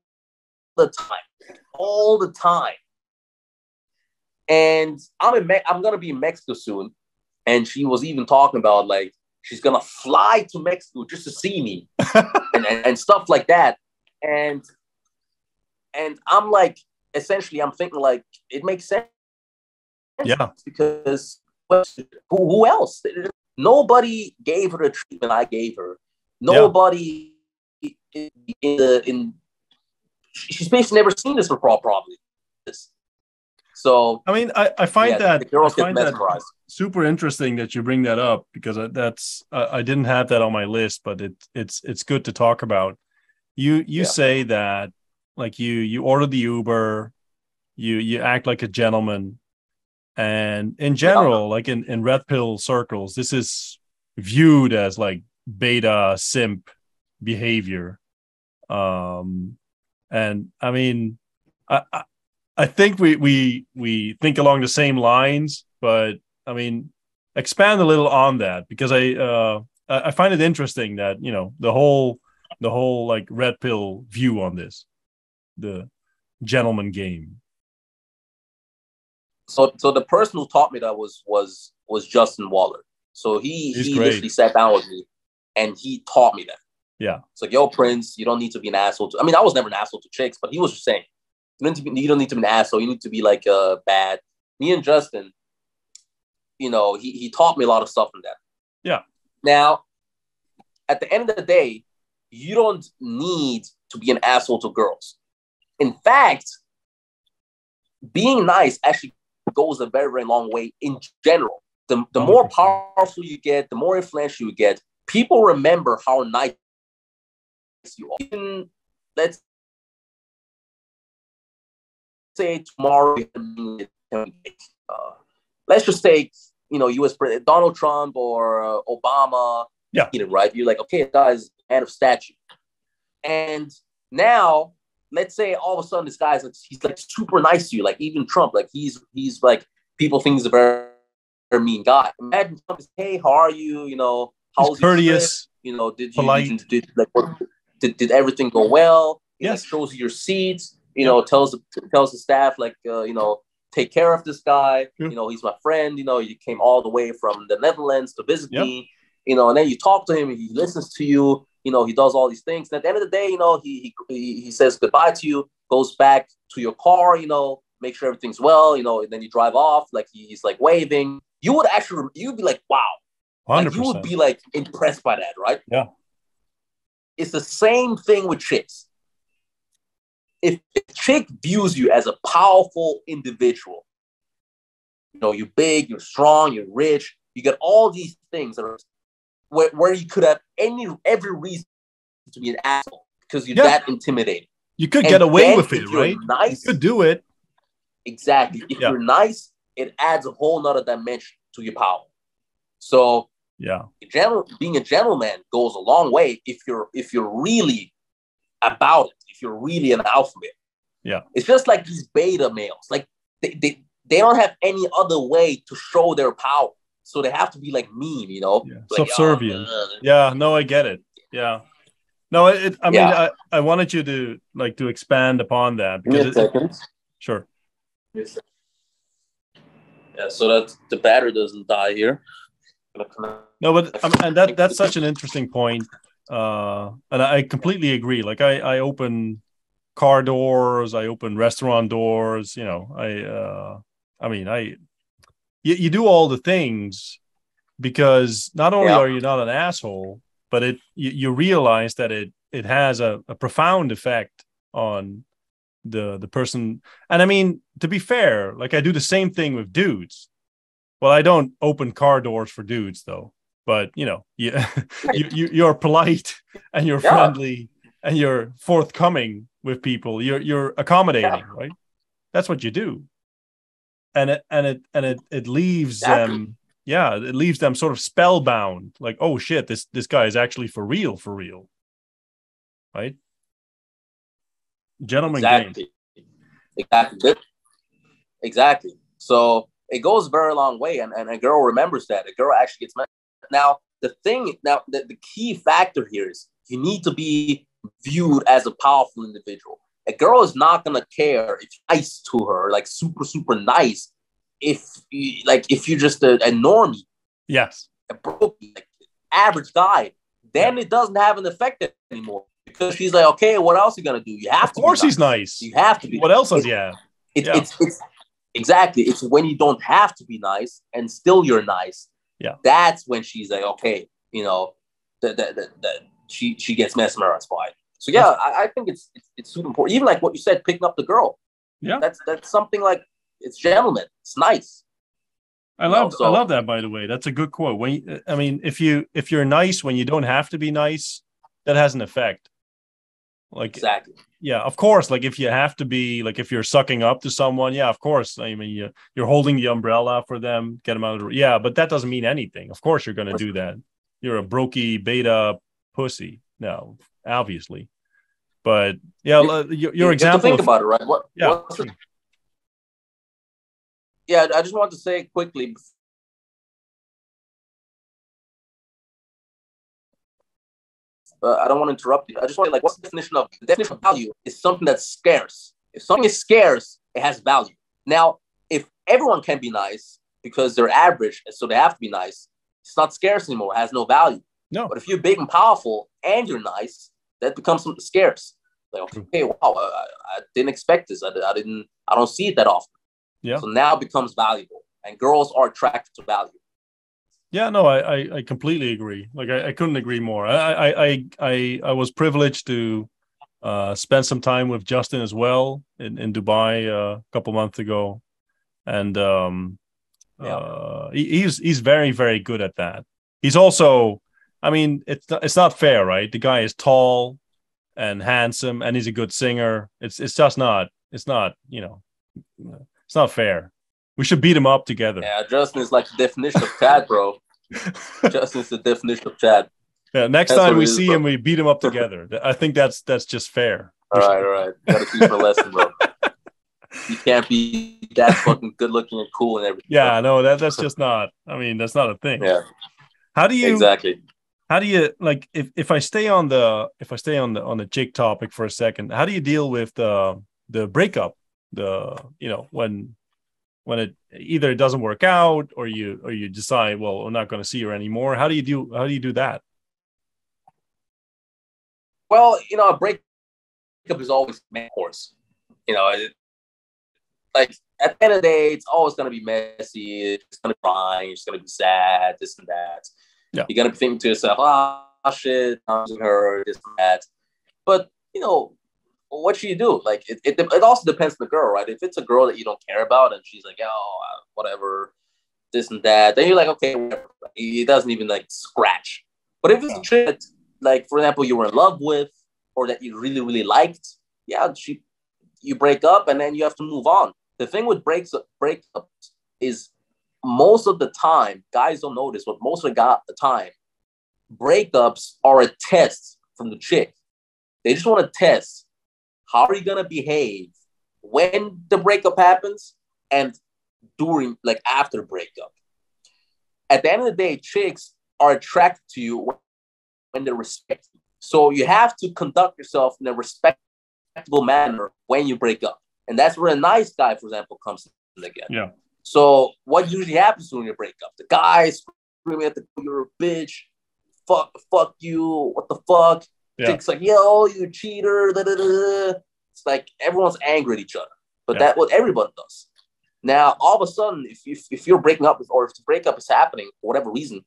the time. And I'm gonna be in Mexico soon, and she was even talking about like she's gonna fly to Mexico just to see me and stuff like that, And I'm like, essentially, I'm thinking like it makes sense. Yeah. Because who else? Nobody gave her the treatment I gave her. Nobody in she's basically never seen this before, probably. So I mean, I find that girls get mesmerized. Super interesting that you bring that up, because that's I didn't have that on my list, but it's good to talk about. You say that. Like you order the Uber, you act like a gentleman, and in general, like in red pill circles, this is viewed as like beta simp behavior. And I mean, I think we think along the same lines, but I mean, expand a little on that, because I find it interesting that the whole like red pill view on this. The gentleman game. So the person who taught me that was Justin Waller. So he literally sat down with me and he taught me that. Yeah. It's like, yo, Prince, you don't need to be an asshole. I was never an asshole to chicks, but he was just saying, you don't need to be an asshole. You need to be like bad. Me and Justin, he taught me a lot of stuff from that. Yeah. Now, at the end of the day, you don't need to be an asshole to girls. In fact, being nice actually goes a very, very long way in general. The more powerful you get, the more influential you get, people remember how nice you are. Even, let's say tomorrow, let's just say, you know, U.S. President Donald Trump or Obama, yeah, right? You're like, okay, guys, head of statue. And now, let's say all of a sudden this guy's like, he's like super nice to you, like even Trump, like he's like, people think he's a very, very mean guy. Imagine Trump is, hey, how are you? You know, how's courteous, you know, did you polite. Did everything go well? Yes, like, shows you your seats. You know, tells the staff like, you know, take care of this guy. True. You know, he's my friend. You know, you came all the way from the Netherlands to visit me. You know, and then you talk to him. He listens to you. You know, he does all these things. And at the end of the day, you know, he says goodbye to you, goes back to your car. You know, make sure everything's well. You know, and then you drive off. Like he's like waving. You would actually, you'd be like, wow, 100%. Like, you would be like impressed by that, right? Yeah. It's the same thing with chicks. If a chick views you as a powerful individual, you know, you're big, you're strong, you're rich, you got all these things that are where you could have every reason to be an asshole because you're that intimidating. You could get away with it, right? Nice, you could do it. Exactly. If you're nice, it adds a whole nother dimension to your power. So being a gentleman goes a long way if you're really about it. If you're really an alpha male, it's just like these beta males. Like they don't have any other way to show their power, so they have to be like mean, you know, like, subservient. No, I get it. Yeah, no, I mean, I wanted you to like to expand upon that because sure. Yeah, so that the battery doesn't die here. No, but and that's such an interesting point. And I completely agree. Like I open car doors, I open restaurant doors, you know, you do all the things because not only are you not an asshole, but you realize that it has a profound effect on the person. And I mean, to be fair, like I do the same thing with dudes. Well, I don't open car doors for dudes though. But you know, you're polite and you're friendly and you're forthcoming with people. You're accommodating, right? That's what you do, and it leaves them, it leaves them sort of spellbound. Like, oh shit, this guy is actually for real, right? Gentleman game. Exactly. So it goes a very long way, and a girl remembers that. A girl actually gets mad. Now, the key factor here is you need to be viewed as a powerful individual. A girl is not going to care if you're nice to her, like super, super nice. If you're just a normie, a broke, like, average guy, then it doesn't have an effect anymore because she's like, okay, what else are you going to do? You have to. Of course, he's nice. You have to be. What else does It's exactly. It's when you don't have to be nice and still you're nice. Yeah, that's when she's like, okay, you know, she gets mesmerized by it. So I think it's super important. Even like what you said, picking up the girl. Yeah, that's something like it's gentleman. It's nice. I love that. By the way, that's a good quote. If you're nice when you don't have to be nice, that has an effect. Like exactly. Yeah, of course. Like if you have to be, like if you're sucking up to someone, yeah, of course. I mean, you're holding the umbrella for them, get them out of the but that doesn't mean anything. Of course, you're going to do that. You're a brokey beta pussy. No, obviously. But your example. Think about it, right? I just want to say quickly. I don't want to interrupt you. I just want to what's the definition of value is something that's scarce. If something is scarce, it has value. Now, if everyone can be nice because they're average, and so they have to be nice, it's not scarce anymore. It has no value. No. But if you're big and powerful and you're nice, that becomes something scarce. Like, okay, wow, I didn't expect this. I don't see it that often. Yeah. So now it becomes valuable, and girls are attracted to value. Yeah, no, I completely agree. Like, I couldn't agree more. I was privileged to spend some time with Justin as well in Dubai a couple months ago, and he's very, very good at that. He's also, I mean, it's not fair, right? The guy is tall and handsome, and he's a good singer. It's just not. It's not. You know, it's not fair. We should beat him up together. Yeah, Justin is like the definition of Chad, bro. Justin's the definition of Chad. Yeah, next time we see him, we beat him up together. I think that's just fair. All right. Gotta keep a lesson, bro. You can't be that fucking good looking and cool and everything. Yeah, no, that's just not. I mean, that's not a thing. Yeah. How do you like if I stay on the on the chick topic for a second? How do you deal with the breakup? When it either doesn't work out or you decide, well, I'm not going to see her anymore. How do you do that? Well, you know, a breakup is always messy, of course. You know, like at the end of the day, it's always going to be messy. It's going to be crying. It's going to be sad. This and that. Yeah. You're going to be thinking to yourself, oh shit, I'm with her, this and that. But you know, what should you do? Like, it also depends on the girl, right? If it's a girl that you don't care about and she's like, oh, whatever, this and that, then you're like, okay, whatever. It doesn't even, like, scratch. But if it's a chick that, like, for example, you were in love with or that you really, really liked, yeah, you break up and then you have to move on. The thing with breakups is most of the time, guys don't notice, but most of the time, breakups are a test from the chick. They just want to test. How are you going to behave when the breakup happens and during, like, after breakup? At the end of the day, chicks are attracted to you when they respect you. So you have to conduct yourself in a respectable manner when you break up. And that's where a nice guy, for example, comes in again. Yeah. So what usually happens when you break up? The guy's screaming at the girl, you're a bitch. Fuck you. What the fuck? Yeah. It's like, yo, you cheater. Da, da, da. It's like everyone's angry at each other. But that's what everybody does. Now, all of a sudden, if you're breaking up with, or if the breakup is happening for whatever reason,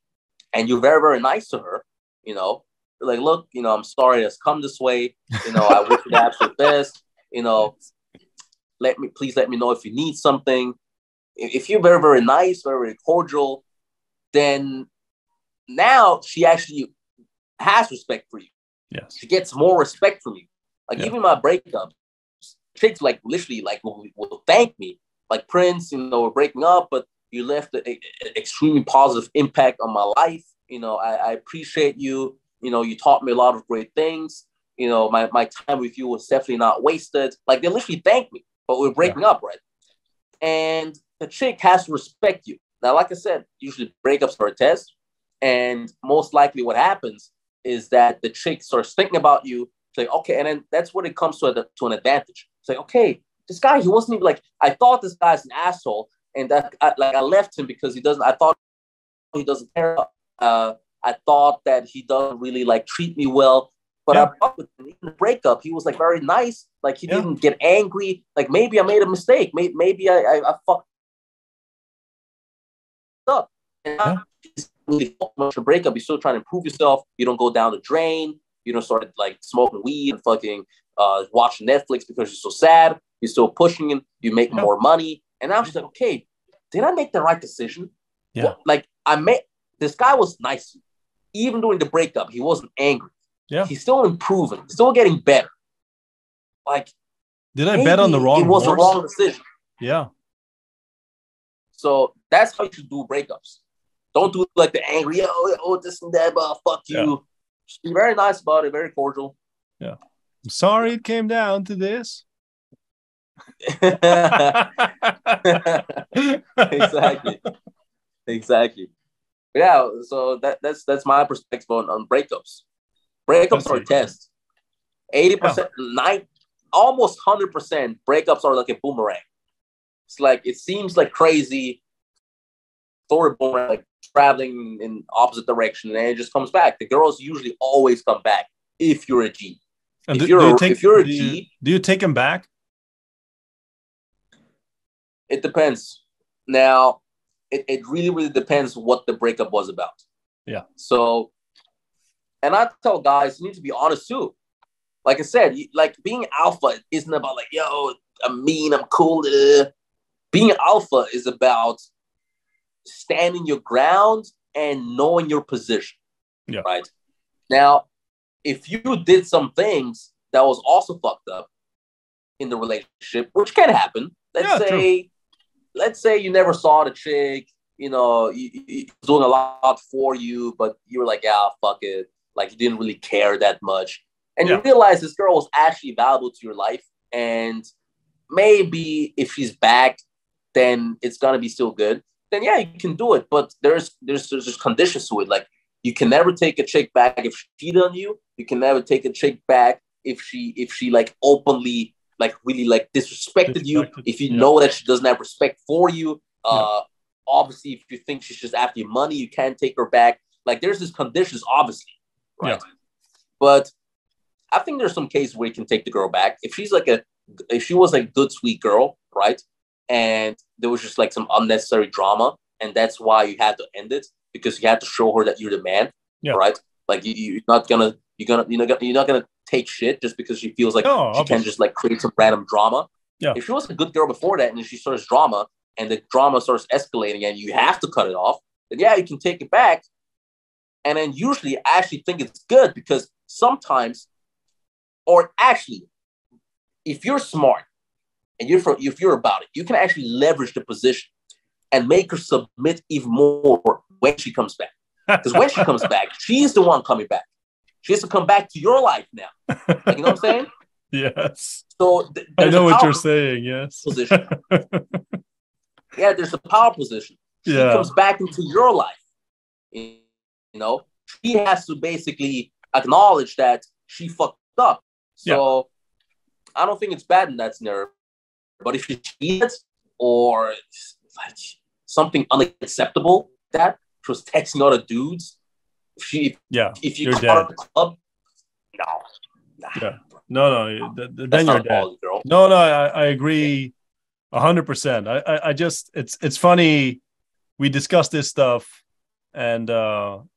and you're very, very nice to her, you know, you're like, look, you know, I'm sorry it's come this way. You know, I wish you the absolute best. You know, please let me know if you need something. If you're very, very nice, very, very cordial, then now she actually has respect for you. Yes. She gets more respect from you. Like, even my breakup, chicks, like, literally, like, will thank me. Like, Prince, you know, we're breaking up, but you left an extremely positive impact on my life. You know, I appreciate you. You know, you taught me a lot of great things. You know, my time with you was definitely not wasted. Like, they literally thank me, but we're breaking up, right? And the chick has to respect you. Now, like I said, usually breakups are a test. And most likely what happens is that the chick starts thinking about you. It's like, okay, and then that's when it comes to an advantage. It's like, okay, this guy, he wasn't even like, I thought this guy's an asshole, and that I left him because I thought he doesn't care. I thought that he doesn't really like treat me well. But I thought with the breakup, he was like very nice. Like he didn't get angry. Like maybe I made a mistake. Maybe I fucked up. And really much of a breakup, you're still trying to improve yourself. You don't go down the drain. You don't start like smoking weed and fucking watching Netflix because you're so sad. You're still pushing and you make more money. And I'm just like, okay, did I make the right decision? Yeah. What? Like this guy was nice. Even during the breakup, he wasn't angry. Yeah. He's still improving. He's still getting better. Like, did I bet on the wrong? It was the wrong decision. Yeah. So that's how you should do breakups. Don't do like the angry, oh, this and that, but fuck you. Just be very nice about it, very cordial. Yeah. I'm sorry it came down to this. Exactly. Yeah, so that's my perspective on breakups. Breakups are a test. 80%, almost 100% breakups are like a boomerang. It's like, it seems like crazy. Like traveling in opposite direction, and it just comes back. The girls usually always come back if you're a G. Do you take them back? It depends. Now, it really, really depends what the breakup was about. Yeah. So, and I tell guys, you need to be honest too. Like I said, like being alpha isn't about like, yo, I'm mean, I'm cool. Being alpha is about standing your ground and knowing your position. Yeah. Right? Now, if you did some things that was also fucked up in the relationship, which can happen. Let's say you never saw the chick, you know, you doing a lot for you, but you were like, yeah, fuck it. Like you didn't really care that much. And you realize this girl was actually valuable to your life. And maybe if she's back, then it's going to be still good. Then, yeah, you can do it. But there's just conditions to it. Like, you can never take a chick back if she cheated on you. You can never take a chick back if she like openly, like really like disrespected you. If you know that she doesn't have respect for you. Obviously, if you think she's just after your money, you can't take her back. Like, there's these conditions, obviously. Right? Yeah. But I think there's some cases where you can take the girl back. If she was like good, sweet girl, right? And there was just like some unnecessary drama. And that's why you had to end it, because you had to show her that you're the man, right? Like you're not gonna take shit just because she feels like she can just like create some random drama. Yeah. If she was a good girl before that and then she starts drama and the drama starts escalating and you have to cut it off, then yeah, you can take it back. And then usually I actually think it's good, because sometimes, or actually, if you're smart and if you're about it, you can actually leverage the position and make her submit even more when she comes back. Because when she comes back, she's the one coming back. She has to come back to your life now. Like, you know what I'm saying? Yes. So I know what you're saying. Yes. Position. Yeah, there's a power position. She comes back into your life. You know, she has to basically acknowledge that she fucked up. So I don't think it's bad in that scenario. But if she cheats or like something unacceptable, that she was texting other dudes. If you caught her club, then you're dead. No, I agree 100%. I just it's funny we discuss this stuff, and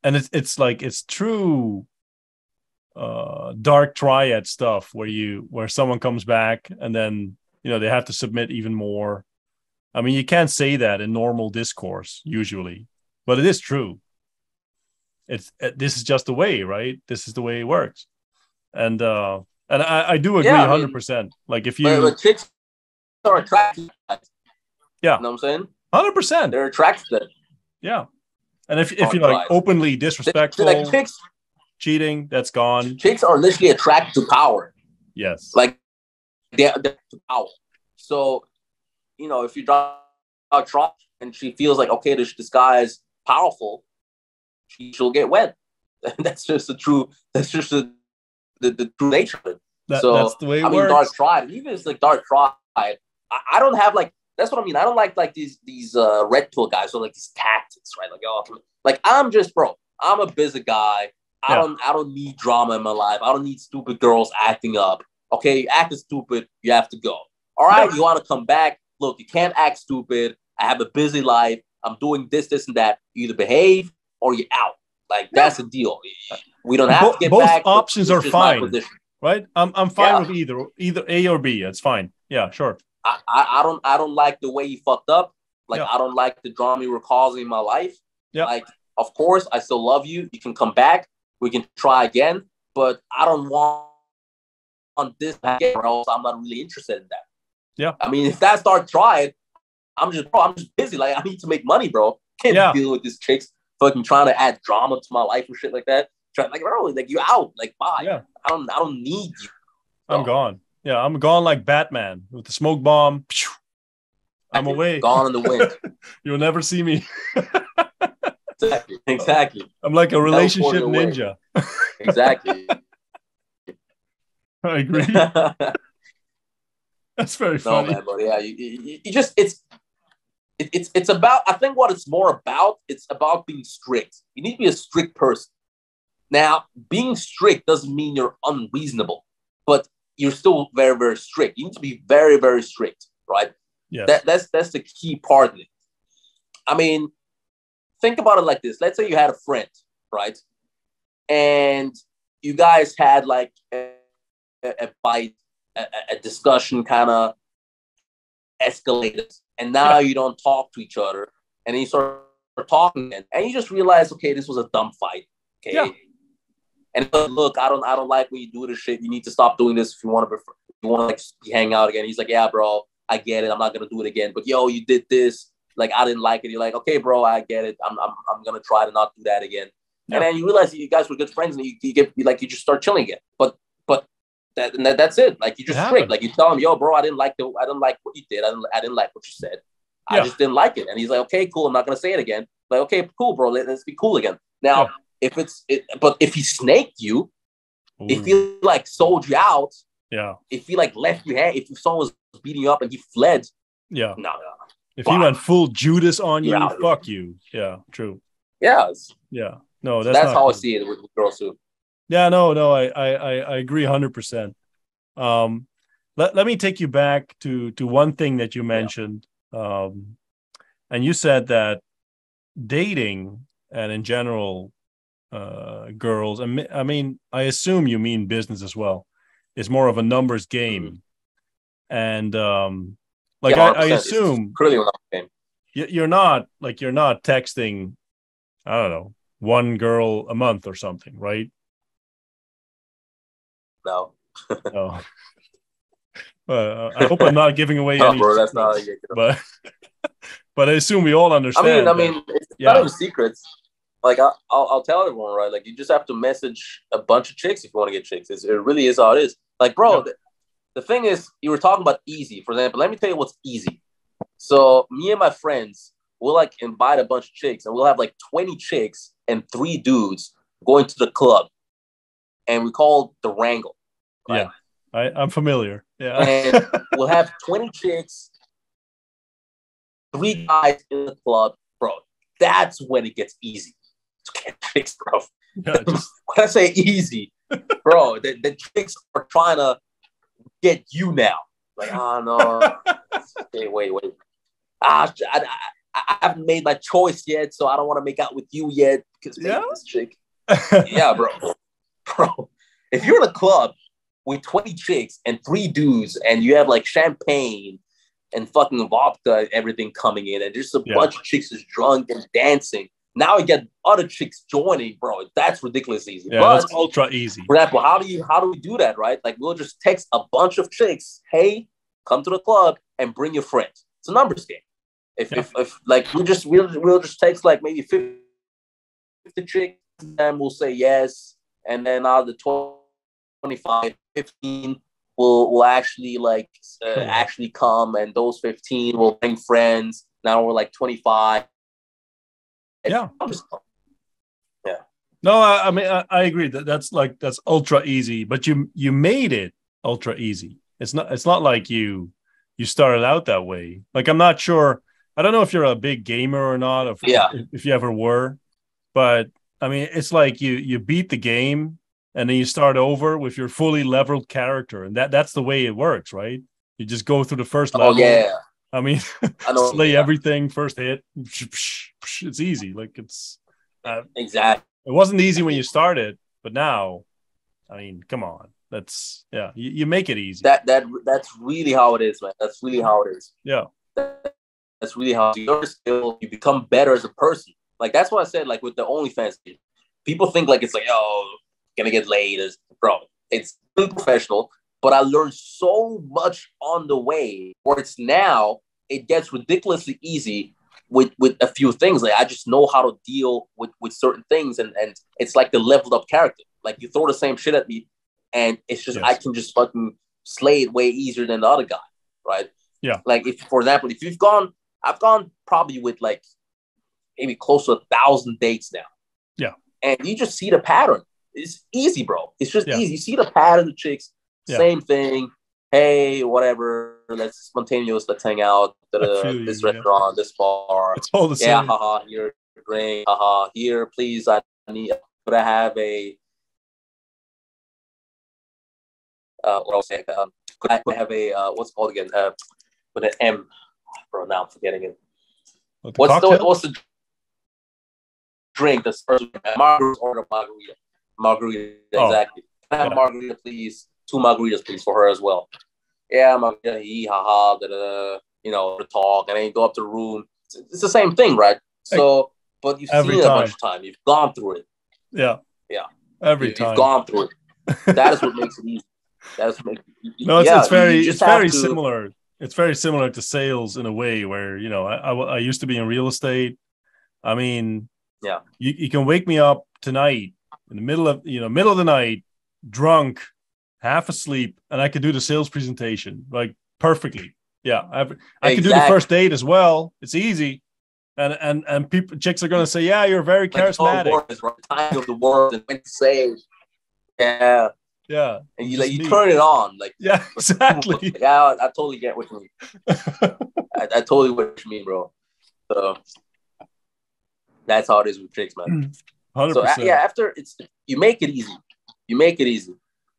it's like it's true. Dark triad stuff where someone comes back and then, you know, they have to submit even more. I mean, you can't say that in normal discourse usually, but it is true. This is just the way, right? This is the way it works. And I do agree 100%. I mean, like if you chicks are attracted to that. Yeah. You know what I'm saying? 100%. They're attracted to that. Yeah. And if you're like openly disrespectful, like chicks, cheating, that's gone. Chicks are literally attracted to power. Yes. Like they're to power. So, you know, if you draw a drop and she feels like, okay, this guy is powerful, she'll get wet. That's just the true nature of it. That's the way it works. Dark tribe, even if it's like dark tribe, I don't have like, that's what I mean. I don't like these red pill guys who are like these tactics, right? Like, I'm just, bro, I'm a busy guy. I don't need drama in my life. I don't need stupid girls acting up. Okay, you acting stupid, you have to go. All right, you want to come back? Look, you can't act stupid. I have a busy life. I'm doing this and that. You either behave or you're out. Like that's the deal. We don't have to get both back. Both options are fine, right? I'm fine with either A or B. It's fine. Yeah, sure. I don't like the way you fucked up. Like I don't like the drama you were causing in my life. Yeah. Like of course I still love you. You can come back. We can try again, but I don't want on this again, or else I'm not really interested in that. Yeah. I mean, if that start trying, I'm just busy. Like I need to make money, bro. Can't deal with these chicks fucking trying to add drama to my life and shit like that. Like, bro, like you out. Like, bye. Yeah. I don't need you. Bro. I'm gone. Yeah, I'm gone like Batman with the smoke bomb. I'm away. Gone in the wind. You'll never see me. Exactly. I'm like a relationship ninja. Exactly. I agree. That's very funny. No, man, but yeah, you just it's about. I think what it's more about. It's about being strict. You need to be a strict person. Now, being strict doesn't mean you're unreasonable, but you're still very, very strict. You need to be very, very strict, right? Yeah. That's the key part of it. I mean, think about it like this. Let's say you had a friend, right? And you guys had like a fight, a discussion kind of escalated. And now you don't talk to each other. And then you start talking and you just realize, okay, this was a dumb fight. Okay. Yeah. And look, I don't like when you do this shit. You need to stop doing this if you want to like hang out again. He's like, yeah, bro, I get it. I'm not gonna do it again. But yo, you did this. Like, I didn't like it. You're like, okay, bro, I get it. I'm gonna try to not do that again. Yeah. And then you realize you guys were good friends, and you just start chilling again. But that's it. Like you just break. Like you tell him, yo, bro, I didn't like what you did. I didn't like what you said. Yeah. I just didn't like it. And he's like, okay, cool. I'm not gonna say it again. Like, okay, cool, bro. Let's be cool again. Now, but if he snaked you, ooh, if he like sold you out, yeah, if he like left you hang, if someone was beating you up and he fled, yeah, no. If he went full Judas on you, fuck you. Yeah, true. Yeah. Yeah. No, that's how good. I see it with girls too. Yeah, no, I agree 100%. Let me take you back to one thing that you mentioned. Yeah. And you said that dating and in general, girls, I mean, I assume you mean business as well, is more of a numbers game. Mm-hmm. And, like, yeah, I assume you're not texting, I don't know, one girl a month or something, right? No. No. I hope I'm not giving away any bro, that's not secrets, but I assume we all understand. I mean, it's not even secrets. Like, I'll tell everyone, right? Like, you just have to message a bunch of chicks if you want to get chicks. It really is how it is. Like, bro... Yeah. The thing is, you were talking about easy, for example. Let me tell you what's easy. So me and my friends, we'll like invite a bunch of chicks and we'll have like 20 chicks and 3 dudes going to the club. And we call the wrangle. Right? Yeah, I'm familiar. Yeah. And we'll have 20 chicks, 3 guys in the club. Bro, that's when it gets easy. Get chicks, bro. Yeah, when I say easy, bro, the chicks are trying to get you now. Like, oh no. Okay, wait. I haven't made my choice yet, so I don't want to make out with you yet because this chick. Yeah, bro. If you're in a club with 20 chicks and 3 dudes, and you have like champagne and fucking vodka and everything coming in, and just a bunch of chicks is drunk and dancing. Now you get other chicks joining, bro. That's ridiculous easy. Yeah, but, that's ultra easy. For example, how do we do that, right? Like, we'll just text a bunch of chicks, hey, come to the club and bring your friend. It's a numbers game. If like we'll just text like maybe 50 chicks, and we'll say yes, and then out of the 12, 25, 15 will actually like actually come, and those 15 will bring friends. Now we're like 25. Yeah. Yeah. No, I mean, I agree that that's ultra easy, but you made it ultra easy. It's not like you started out that way. Like, I'm not sure. I don't know if you're a big gamer or not, if you ever were, but I mean, it's like you beat the game and then you start over with your fully leveled character. And that's the way it works, right? You just go through the first level. Oh, yeah. I mean, slay everything, first hit. It's easy. Like, it's exactly. It wasn't easy when you started, but now, I mean, come on. That's you make it easy. That's really how it is, man. That's really how it is. Yeah. That's really how you become better as a person. Like, that's what I said. Like, with the OnlyFans, people think like it's like, oh, gonna get laid, bro. It's unprofessional. But I learned so much on the way, where it's now it gets ridiculously easy with a few things. Like, I just know how to deal with certain things, and it's like the leveled up character. Like, you throw the same shit at me, and it's just I can just fucking slay it way easier than the other guy, right? Yeah. Like, if, for example, if you've gone, I've gone probably with like maybe close to 1,000 dates now. Yeah. And you just see the pattern. It's easy, bro. It's just easy. You see the pattern of chicks. Yeah. Same thing. Hey, whatever. Let's spontaneous. Let's hang out. This restaurant, this bar. It's all the same. Yeah, haha. Here, drink. Haha. Here, please. I need. Could I have a? What I was saying. Could I have a? What's it called again? With an M. Bro, now I'm forgetting it. What's the drink that's first? Margarita or margarita? Margarita, exactly. Oh, yeah. Margarita, please. 2 margaritas, please, for her as well. Yeah, margarita. He, haha, da da. You know, the talk, and then you go up to the room. It's the same thing, right? So, but you've seen it a bunch of times. You've gone through it. Yeah. Yeah. Every time. You've gone through it. That is what makes it easy. It's very similar. It's very similar to sales in a way where, you know, I used to be in real estate. I mean, yeah, you can wake me up tonight in the middle of the night, drunk, half asleep, and I could do the sales presentation like perfectly. Yeah, I could do the first date as well. It's easy, and people, chicks are gonna say, yeah, you're very charismatic. Time of the world and when to save. Yeah. Yeah, and you you turn it on, like, yeah, exactly. Like, I totally get what you mean. I totally what you mean, bro. So that's how it is with tricks, man. 100%. So after you make it easy,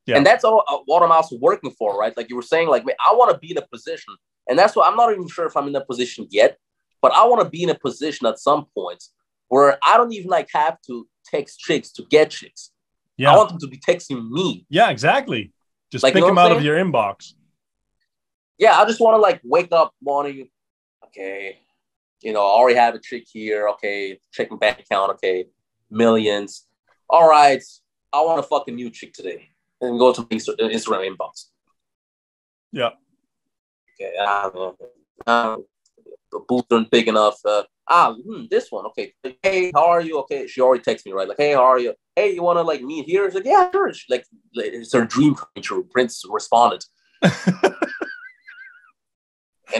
yeah. And that's all what I'm also working for, right? Like you were saying, like, I want to be in a position, and that's what I'm not even sure if I'm in that position yet, but I want to be in a position at some point where I don't even like have to text chicks to get chicks. Yeah. I want them to be texting me. Yeah, exactly. Just like, pick them out of your inbox. Yeah, I just want to like wake up morning. Okay, you know, I already have a chick here. Okay, check my bank account. Okay, millions. All right, I want to fuck a new chick today, and go to the Instagram inbox. Yeah. Okay. The boobs aren't big enough. This one. Okay. Hey, how are you? Okay. She already texts me, right? Like, hey, how are you? Hey, you want to like meet here? It's like, yeah, sure. She, like, it's her dream creature. Prince responded. And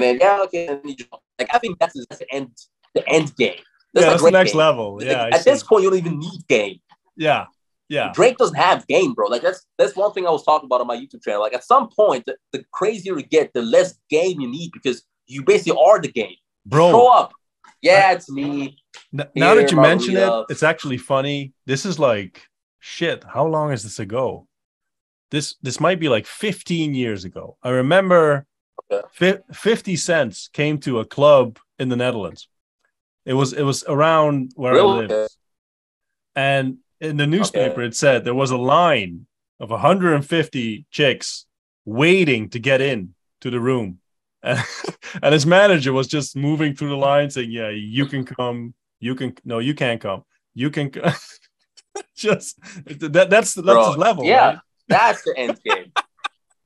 then, yeah, okay. And you, like, I think that's the end game. That's the next level. Yeah. Like, at this point, you don't even need game. Yeah. Yeah. Drake doesn't have game, bro. Like, that's one thing I was talking about on my YouTube channel. Like, at some point, the crazier you get, the less game you need, because you basically are the game. Bro. Show up. Yeah, it's me. Now that you mention it, it's actually funny. This is like, shit, how long is this ago? This might be like 15 years ago. I remember 50 Cent came to a club in the Netherlands. It was around where I lived. Okay. And in the newspaper, it said there was a line of 150 chicks waiting to get in to the room. And his manager was just moving through the line saying, yeah, you can come. No, you can't come. You can just that's his level. Yeah, right? That's the end game.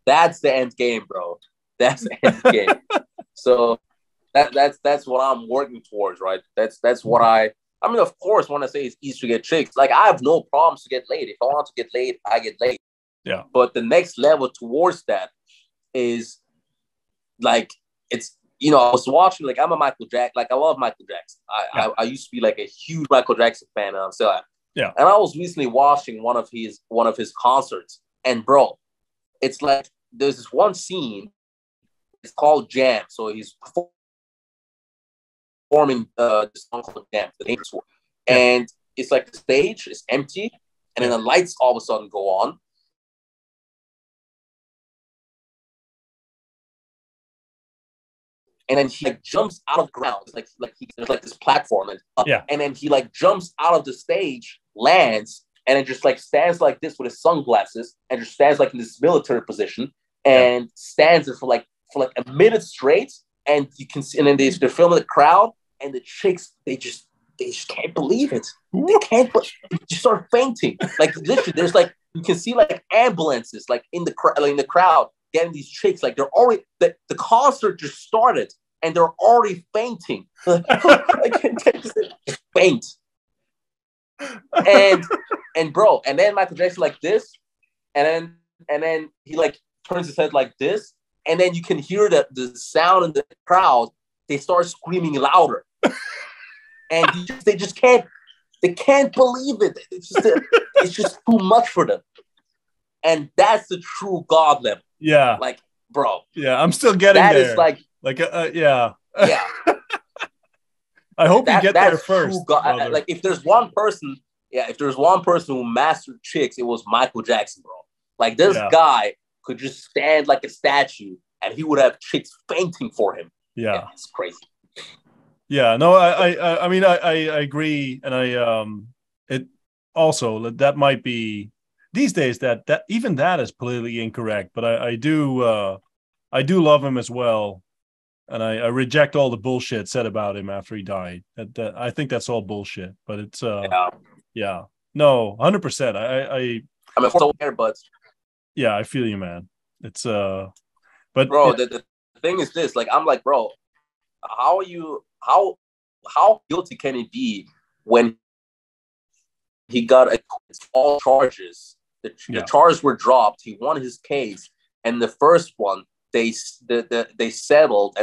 That's the end game, bro. That's the end game. So that's what I'm working towards, right? That's what I mean, of course, when I say it's easy to get chicks, like, I have no problems to get laid. If I want to get laid, I get laid. Yeah. But the next level towards that is, like, it's, you know, I was watching, like, I'm a Michael Jackson, like, I love Michael Jackson. I used to be like a huge Michael Jackson fan, and I'm still at. Yeah. And I was recently watching one of his concerts, and bro, it's like there's this one scene. It's called Jam. So he's performing the song called Jam, the dangerous one. Yeah. And it's like the stage is empty, and then the lights all of a sudden go on. And then he like jumps out of the ground. It's like there's like this platform, and up. Yeah. And then he like jumps out of the stage, lands, and then just like stands like this with his sunglasses, and just stands like in this military position, and stands there for like a minute straight. And you can see, and then they're filming the crowd, and the chicks they just can't believe it. They can't. They just start fainting. Like, literally, there's like, you can see like ambulances like in the crowd. Getting these chicks, like, they're already, the concert just started and they're already fainting. Faint. And bro, and then Michael Jackson like this, and then he like turns his head like this, and then you can hear the sound in the crowd. They start screaming louder, and they just can't believe it. It's just too much for them, and that's the true God level. Yeah, like, bro. Yeah, I'm still getting that there. That is like. I hope you get there first. Like, if there's one person who mastered chicks, it was Michael Jackson, bro. Like, this guy could just stand like a statue, and he would have chicks fainting for him. Yeah, it's crazy. Yeah, no, I mean, I agree. And it also, that might be these days that even that is politically incorrect, but I do love him as well. And I reject all the bullshit said about him after he died. I think that's all bullshit, but it's, yeah. No, 100%. I'm a full earbuds. Yeah, I feel you, man. It's, but bro, the thing is this, like, I'm like, bro, how are you, how guilty can he be when he got all charges? The charges were dropped. He won his case, and the first one they settled.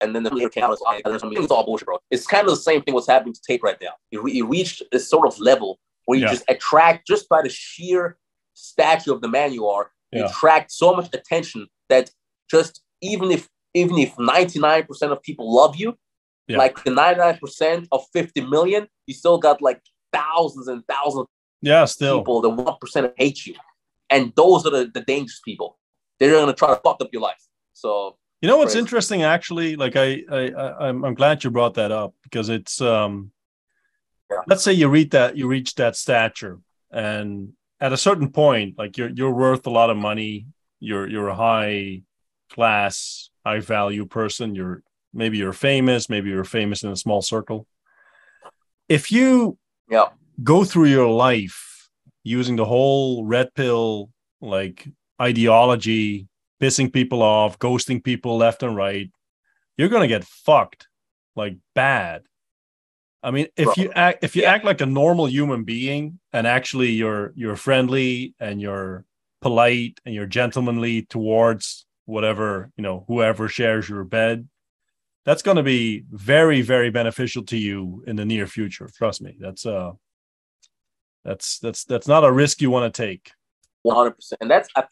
And then the later came out. It's all bullshit, bro. It's kind of the same thing what's happening to Tate right now. He reached this sort of level where you just attract, just by the sheer stature of the man you are, you attract so much attention that just even if 99% of people love you, like the 99% of 50 million, you still got like thousands and thousands of people, the 1% hate you. And those are the dangerous people. They're going to try to fuck up your life. So, you know, what's interesting, actually, like I'm glad you brought that up, because it's, let's say you reach that stature, and at a certain point, like you're worth a lot of money. You're a high class, high value person. Maybe you're famous in a small circle. If you go through your life using the whole red pill, like, ideology, pissing people off, ghosting people left and right, you're going to get fucked, like, bad. I mean, if you act like a normal human being, and actually you're friendly and you're polite and you're gentlemanly towards whatever, you know, whoever shares your bed, that's going to be very, very beneficial to you in the near future. Trust me. That's not a risk you want to take. 100%. And that's one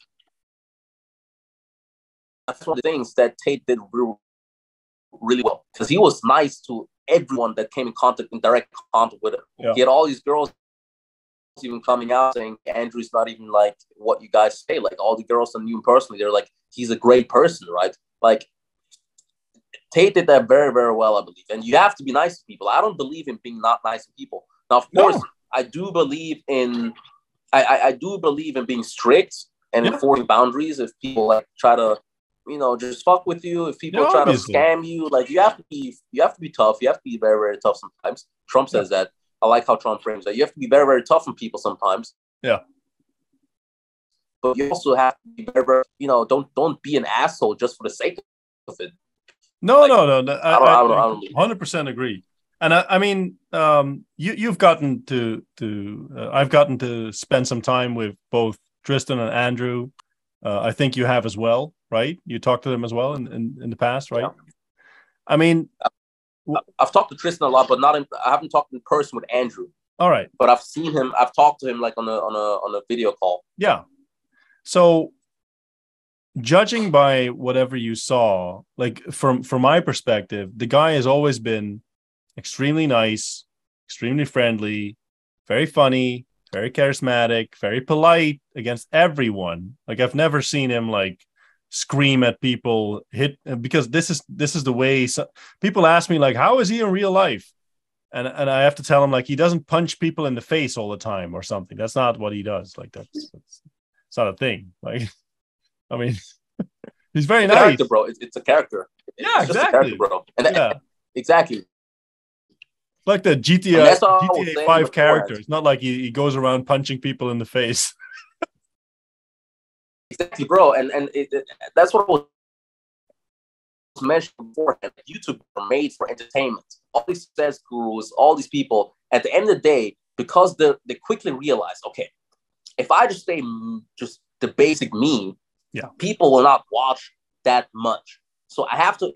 of the things that Tate did really well, because he was nice to everyone that came in direct contact with him. Yeah. He had all these girls even coming out saying, Andrew's not even like what you guys say. Like, all the girls that knew him personally, they're like, he's a great person, right? Like, Tate did that very, very well, I believe. And you have to be nice to people. I don't believe in being not nice to people. Now, of course, I do believe in I do believe in being strict and enforcing boundaries. If people like try to, you know, just fuck with you, if people try to scam you, like, you have to be tough. You have to be very, very tough sometimes. Trump says that. I like how Trump frames that. You have to be very, very tough on people sometimes. Yeah. But you also have to be very, very, you know, don't be an asshole just for the sake of it. No, like, no. I 100% agree. And I mean, you've gotten to I've gotten to spend some time with both Tristan and Andrew. I think you have as well, right? You talked to them as well in the past, right? Yeah. I mean, I've talked to Tristan a lot, but I haven't talked in person with Andrew. All right, but I've seen him. I've talked to him like on a video call. Yeah. So, judging by whatever you saw, like from my perspective, the guy has always been extremely nice, extremely friendly, very funny, very charismatic, very polite against everyone. Like, I've never seen him like scream at people, hit, because this is the way people ask me, like, how is he in real life? And I have to tell him, like, he doesn't punch people in the face all the time or something. That's not what he does. Like, it's not a thing. Like, I mean, he's very nice. Character, bro. It's a character. It's just a character, bro. And exactly. Like the GTA 5 character. It's not like he goes around punching people in the face. Exactly, bro. And that's what was mentioned beforehand. YouTube are made for entertainment. All these success gurus, all these people, at the end of the day, because they quickly realize, okay, if I just say just the basic meme, people will not watch that much. So I have to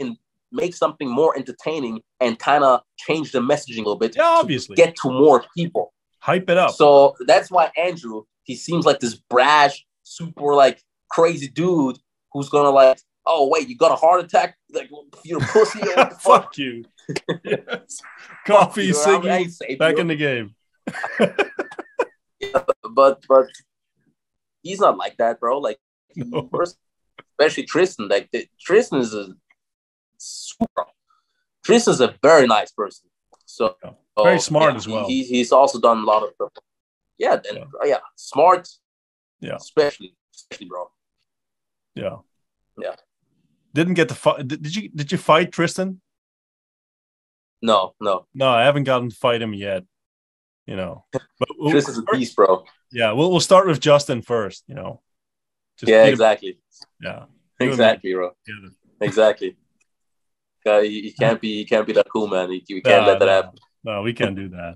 make something more entertaining and kind of change the messaging a little bit obviously, get to more people. Hype it up. So that's why Andrew, he seems like this brash, super like crazy dude who's gonna like, oh wait, you got a heart attack? Like, you're a pussy. What the fuck? Fuck you. Yes. Coffee, ciggy, back in the game. But he's not like that, bro. Like, no. First especially Tristan. Like Tristan is a super. Tristan's a very nice person. So very smart as well. He's also done a lot of stuff. Yeah, and, yeah, smart. Yeah, especially bro. Yeah, yeah. Didn't get to fight. Did you fight Tristan? No. I haven't gotten to fight him yet. You know, but Tristan's a beast, bro. Yeah, we'll start with Justin first. You know. Just exactly. Yeah, exactly, bro. Together. Exactly. You can't be that cool, man. You can't let that happen. No, we can't do that.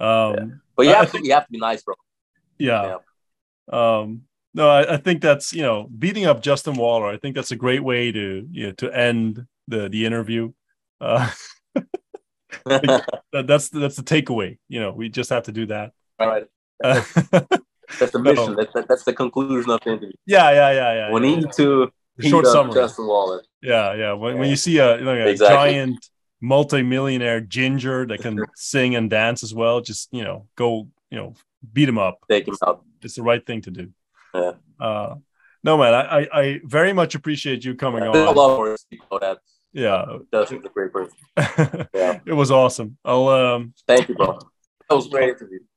Yeah. But you have to be nice, bro. Yeah. No, I think that's, you know, beating up Justin Waller. I think that's a great way to end the interview. That's the takeaway. You know, we just have to do that. All right. That's the mission. That's the conclusion of the interview. Yeah. We need to short summary. Justin Waller. Yeah. When you see a giant multimillionaire ginger that can sing and dance as well, just go beat him up. Take him out. It's the right thing to do. Yeah. No, man, I very much appreciate you coming on. I love words about that. Yeah, that's a great person. Yeah, it was awesome. Thank you, bro. That was a great interview.